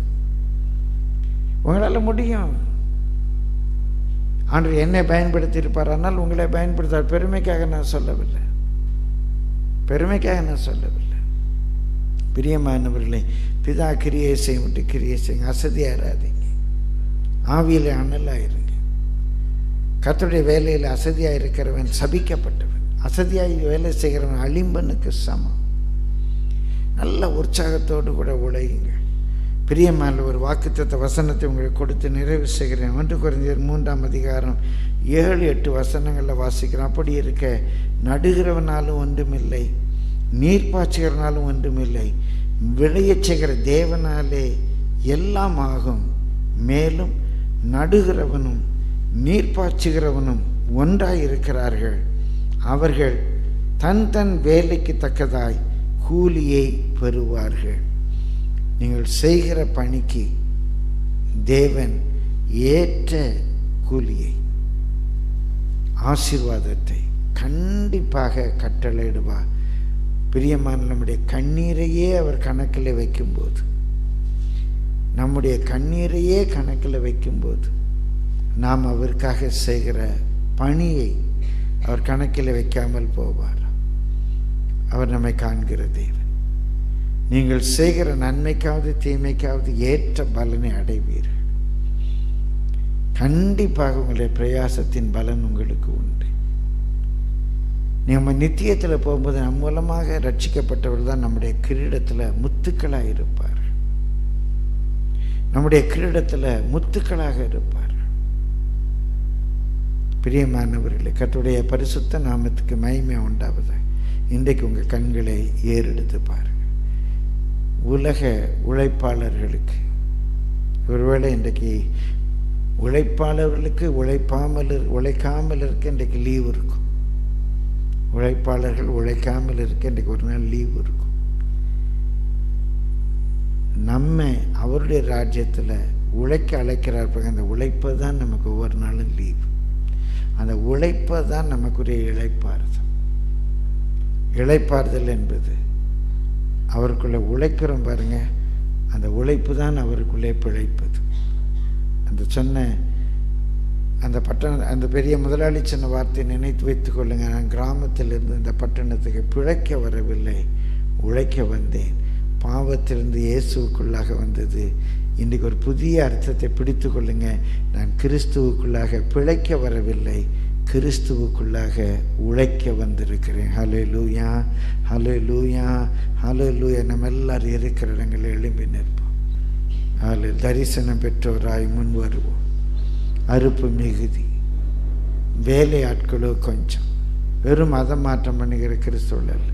உங்களால் முடியும், ஆண்டவர் என்னை பயன்படுத்தியிருப்பார், ஆனால் உங்களை பயன்படுத்தார். பெருமைக்காக நான் சொல்லவில்லை, பெருமைக்காக நான் சொல்லவில்லை. பிரியமானவர்களே, பிதா கிரியை செய்ய மட்டும் கிரியை செய்யுங்க. அசதியாராதிங்க, ஆவியில் அனலாக இருங்க. கர்த்தருடைய வேலையில் அசதியாக இருக்கிறவன் சபிக்கப்பட்டவன். அசதியாக வேலை செய்கிறவன் அழிம்பனுக்கு சமம். நல்ல உற்சாகத்தோடு கூட உழையுங்க. பிரியமான ஒரு வாக்குத்தத்த வசனத்தை உங்களுக்கு கொடுத்து நிறைவு செய்கிறேன். 1 Corinthians 3:7-8 வாசிக்கிறேன். அப்படி இருக்க நடுகிறவனாலும் ஒன்றுமில்லை, நீர் பாய்ச்சுகிறனாலும் ஒன்றுமில்லை, விளையச் செய்கிற தேவனாலே எல்லாம் ஆகும். மேலும் நடுகிறவனும் நீர் பாய்ச்சுகிறவனும் ஒன்றாயிருக்கிறார்கள். அவர்கள் தன் தன் வேலைக்கு தக்கதாய் கூலியை பெறுவார்கள். நீங்கள் செய்கிற பணிக்கு தேவன் ஏற்ற கூலியை, ஆசீர்வாதத்தை கண்டிப்பாக கட்டளையிடுவார். பிரியமான, நம்முடைய கண்ணீரையே அவர் கணக்கில் வைக்கும்போது, நம்முடைய கண்ணீரையே கணக்கில் வைக்கும்போது, நாம் அவருக்காக செய்கிற பணியை அவர் கணக்கில் வைக்காமல் போவார். அவர் நம்மை காண்கிற தேவன். நீங்கள் செய்கிற நன்மைக்காவது தீமைக்காவது ஏற்ற பலனை அடைவீர்கள். கண்டிப்பாக உங்களுடைய பிரயாசத்தின் பலன் உங்களுக்கு உண்டு. நம்ம நித்தியத்தில் போகும்போது நம் மூலமாக ரட்சிக்கப்பட்டவர் தான் நம்முடைய கிரீடத்தில் முத்துக்களாக இருப்பார். நம்முடைய கிரீடத்தில் முத்துக்களாக இருப்பார். பிரியமானவர்களே, கர்த்தருடைய பரிசுத்த நாமத்துக்கு மகிமை உண்டாவதாக. இன்றைக்கு உங்கள் கண்களை ஏறெடுத்து பாருங்கள். உலக உழைப்பாளர்களுக்கு, ஒருவேளை இன்றைக்கு உழைப்பாளர்களுக்கு உழைக்காமல் இருக்க இன்றைக்கு லீவ் இருக்கும். உழைப்பாளர்கள் உழைக்காமல் இருக்க இன்றைக்கு ஒரு நாள் லீவு இருக்கும். நம்ம அவருடைய ராஜ்யத்தில் உழைக்க அழைக்கிறார். அந்த உழைப்பை தான் நமக்கு ஒவ்வொரு நாளும் லீவு. அந்த உழைப்பை தான் நமக்குரிய இளைப்பாறுதல். இளைப்பாறுதல் என்பது அவருக்குள்ளே உழைக்கிறோம் பாருங்க, அந்த உழைப்பு தான் அவருக்குள்ளே பிழைப்பது. அந்த சொன்ன அந்த பட்டண அந்த பெரிய முதலாளி சொன்ன வார்த்தையை நினைத்து வைத்துக் கொள்ளுங்கள். நான் கிராமத்திலிருந்து இந்த பட்டணத்துக்கு பிழைக்க வரவில்லை, உழைக்க வந்தேன். பாவத்திலிருந்து இயேசுவுக்குள்ளாக வந்தது. இன்றைக்கு ஒரு புதிய அர்த்தத்தை பிடித்து கொள்ளுங்க. நான் கிறிஸ்துவுக்குள்ளாக பிழைக்க வரவில்லை, கிறிஸ்துவுக்குள்ளாக உழைக்க வந்திருக்கிறேன். ஹல்லேலூயா, ஹல்லேலூயா, ஹல்லேலூயா. நம்ம எல்லாரும் இருக்கிற இடங்களில் எழும்பி நிற்போம். ஹல்லே. தரிசனம் பெற்றோராய் முன் வருவோம். அறுப்பு மிகுதி, வேலை ஆட்களோ கொஞ்சம். வெறும் மதம் மாற்றம் பண்ணுகிற கிறிஸ்துவர்கள்.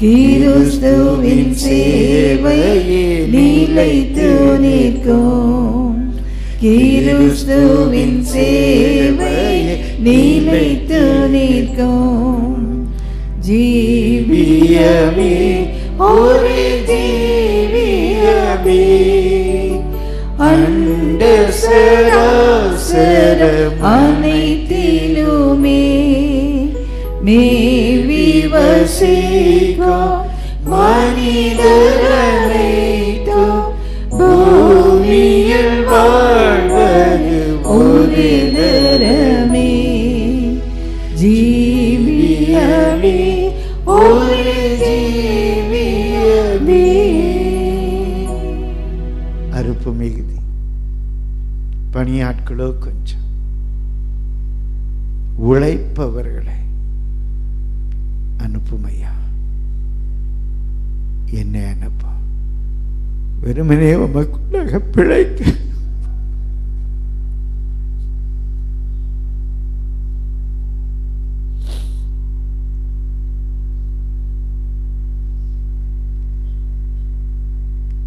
கிறிஸ்துவின் சேவையே நீ நிலைத்துநிற்கும் கிறிஸ்துவின் சேவை நிலைத்துநிற்கும். ஜீவியமே ஒரே ஜீவியமே அண்ட சராசர அனைத்திலுமே மேவி வசிக்கோ மனிதரனைத்தோ பூமியில் வாழ்வது ஒரு தரமே. ஜீவியமே ஒரு ஜீவியமே. அறுப்பு மிகுதி பணியாட்களோ கொஞ்சம் உழைப்பவர்களை அனுப்புமையா. என்னை அனுப்ப வெறுமனே உமக்குள்ளாக பிழைக்க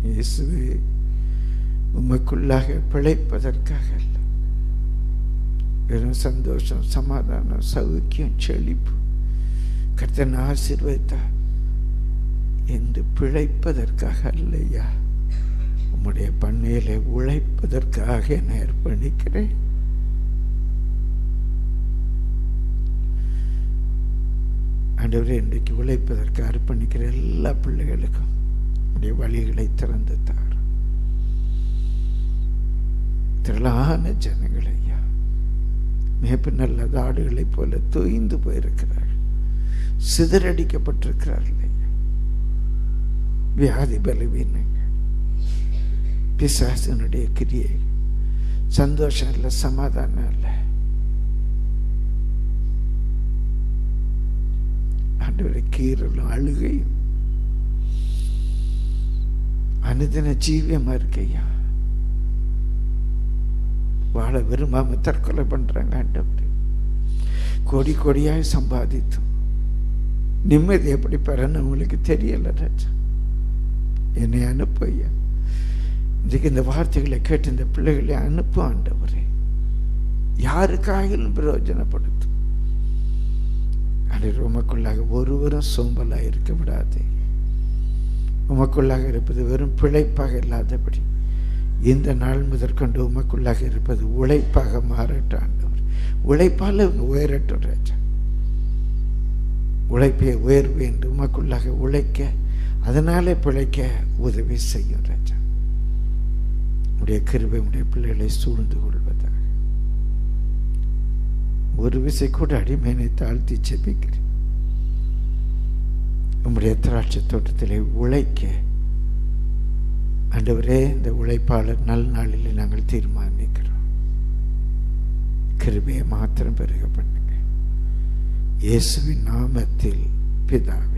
இயேசுவே, உமக்குள்ளாக பிழைப்பதற்காக அல்ல. வெறும் சந்தோஷம், சமாதானம், சௌக்கியம், செழிப்பு கர்த்தன் ஆசீர்வதித்தார் என்று பிழைப்பதற்காக அல்லையா, உம்முடைய பண்ணையிலே உழைப்பதற்காக நான் அர்ப்பணிக்கிறேன். ஆண்டவரே, இன்றைக்கு உழைப்பதற்கு அர்ப்பணிக்கிற எல்லா பிள்ளைகளுக்கும் உடைய வழிகளை திறந்து தார். திரளான ஜனங்கள் ஐயா மேப்பு நல்ல ஆடுகளை போல தோய்ந்து போயிருக்கிறார்கள், சிதறடிக்கப்பட்டிருக்கிறார்கள், வியாதி பலவீனங்கள், பிசாசினுடைய கிரியை, சந்தோஷம் இல்லை, சமாதானம் இல்லை. ஆண்டவரை கீறலும் அழுகையும் அனுதின ஜீவியமா இருக்கையா. வாழ விரும்பாம தற்கொலை பண்றாங்க ஆண்டவரை. கோடி கோடியாய் சம்பாதித்து நிம்மதி எப்படி பெறன்னு உங்களுக்கு தெரியல ராஜா. என்னை அனுப்ப ஐயா. இன்றைக்கு இந்த வார்த்தைகளை கேட்டு இந்த பிள்ளைகளை அனுப்ப ஆண்டவரே. யாருக்காகிலும் பிரயோஜனப்படுத்தும். ஆண்டவரே, உமக்குள்ளாக ஒருவரும் சோம்பலாக இருக்க விடாதே. உமக்குள்ளாக இருப்பது வெறும் பிழைப்பாக இல்லாதபடி இந்த நாள் முதற்கொண்டு உமக்குள்ளாக இருப்பது உழைப்பாக மாறட்டும் ஆண்டவரே. உழைப்பால் உயரட்டும் ராஜா. உழைப்பே உயர்வு என்று உமக்குள்ளாக உழைக்க, அதனாலே பிழைக்க உதவி செய்யும் ராஜா. உடைய கிருபை உடைய பிள்ளைகளை சூழ்ந்து கொள்வதாக. ஒரு விசை கூட அடிமையை தாழ்த்தி செபிக்கிறேன். உம்முடைய திராட்சை தோட்டத்திலே உழைக்க ஆண்டவரே, இந்த உழைப்பாளர் நல் நாளிலே நாங்கள் தீர்மானிக்கிறோம். கிருபையை மாத்திரம் பெருக பண்ணுங்க. இயேசுவின் நாமத்தில் பிதாவே.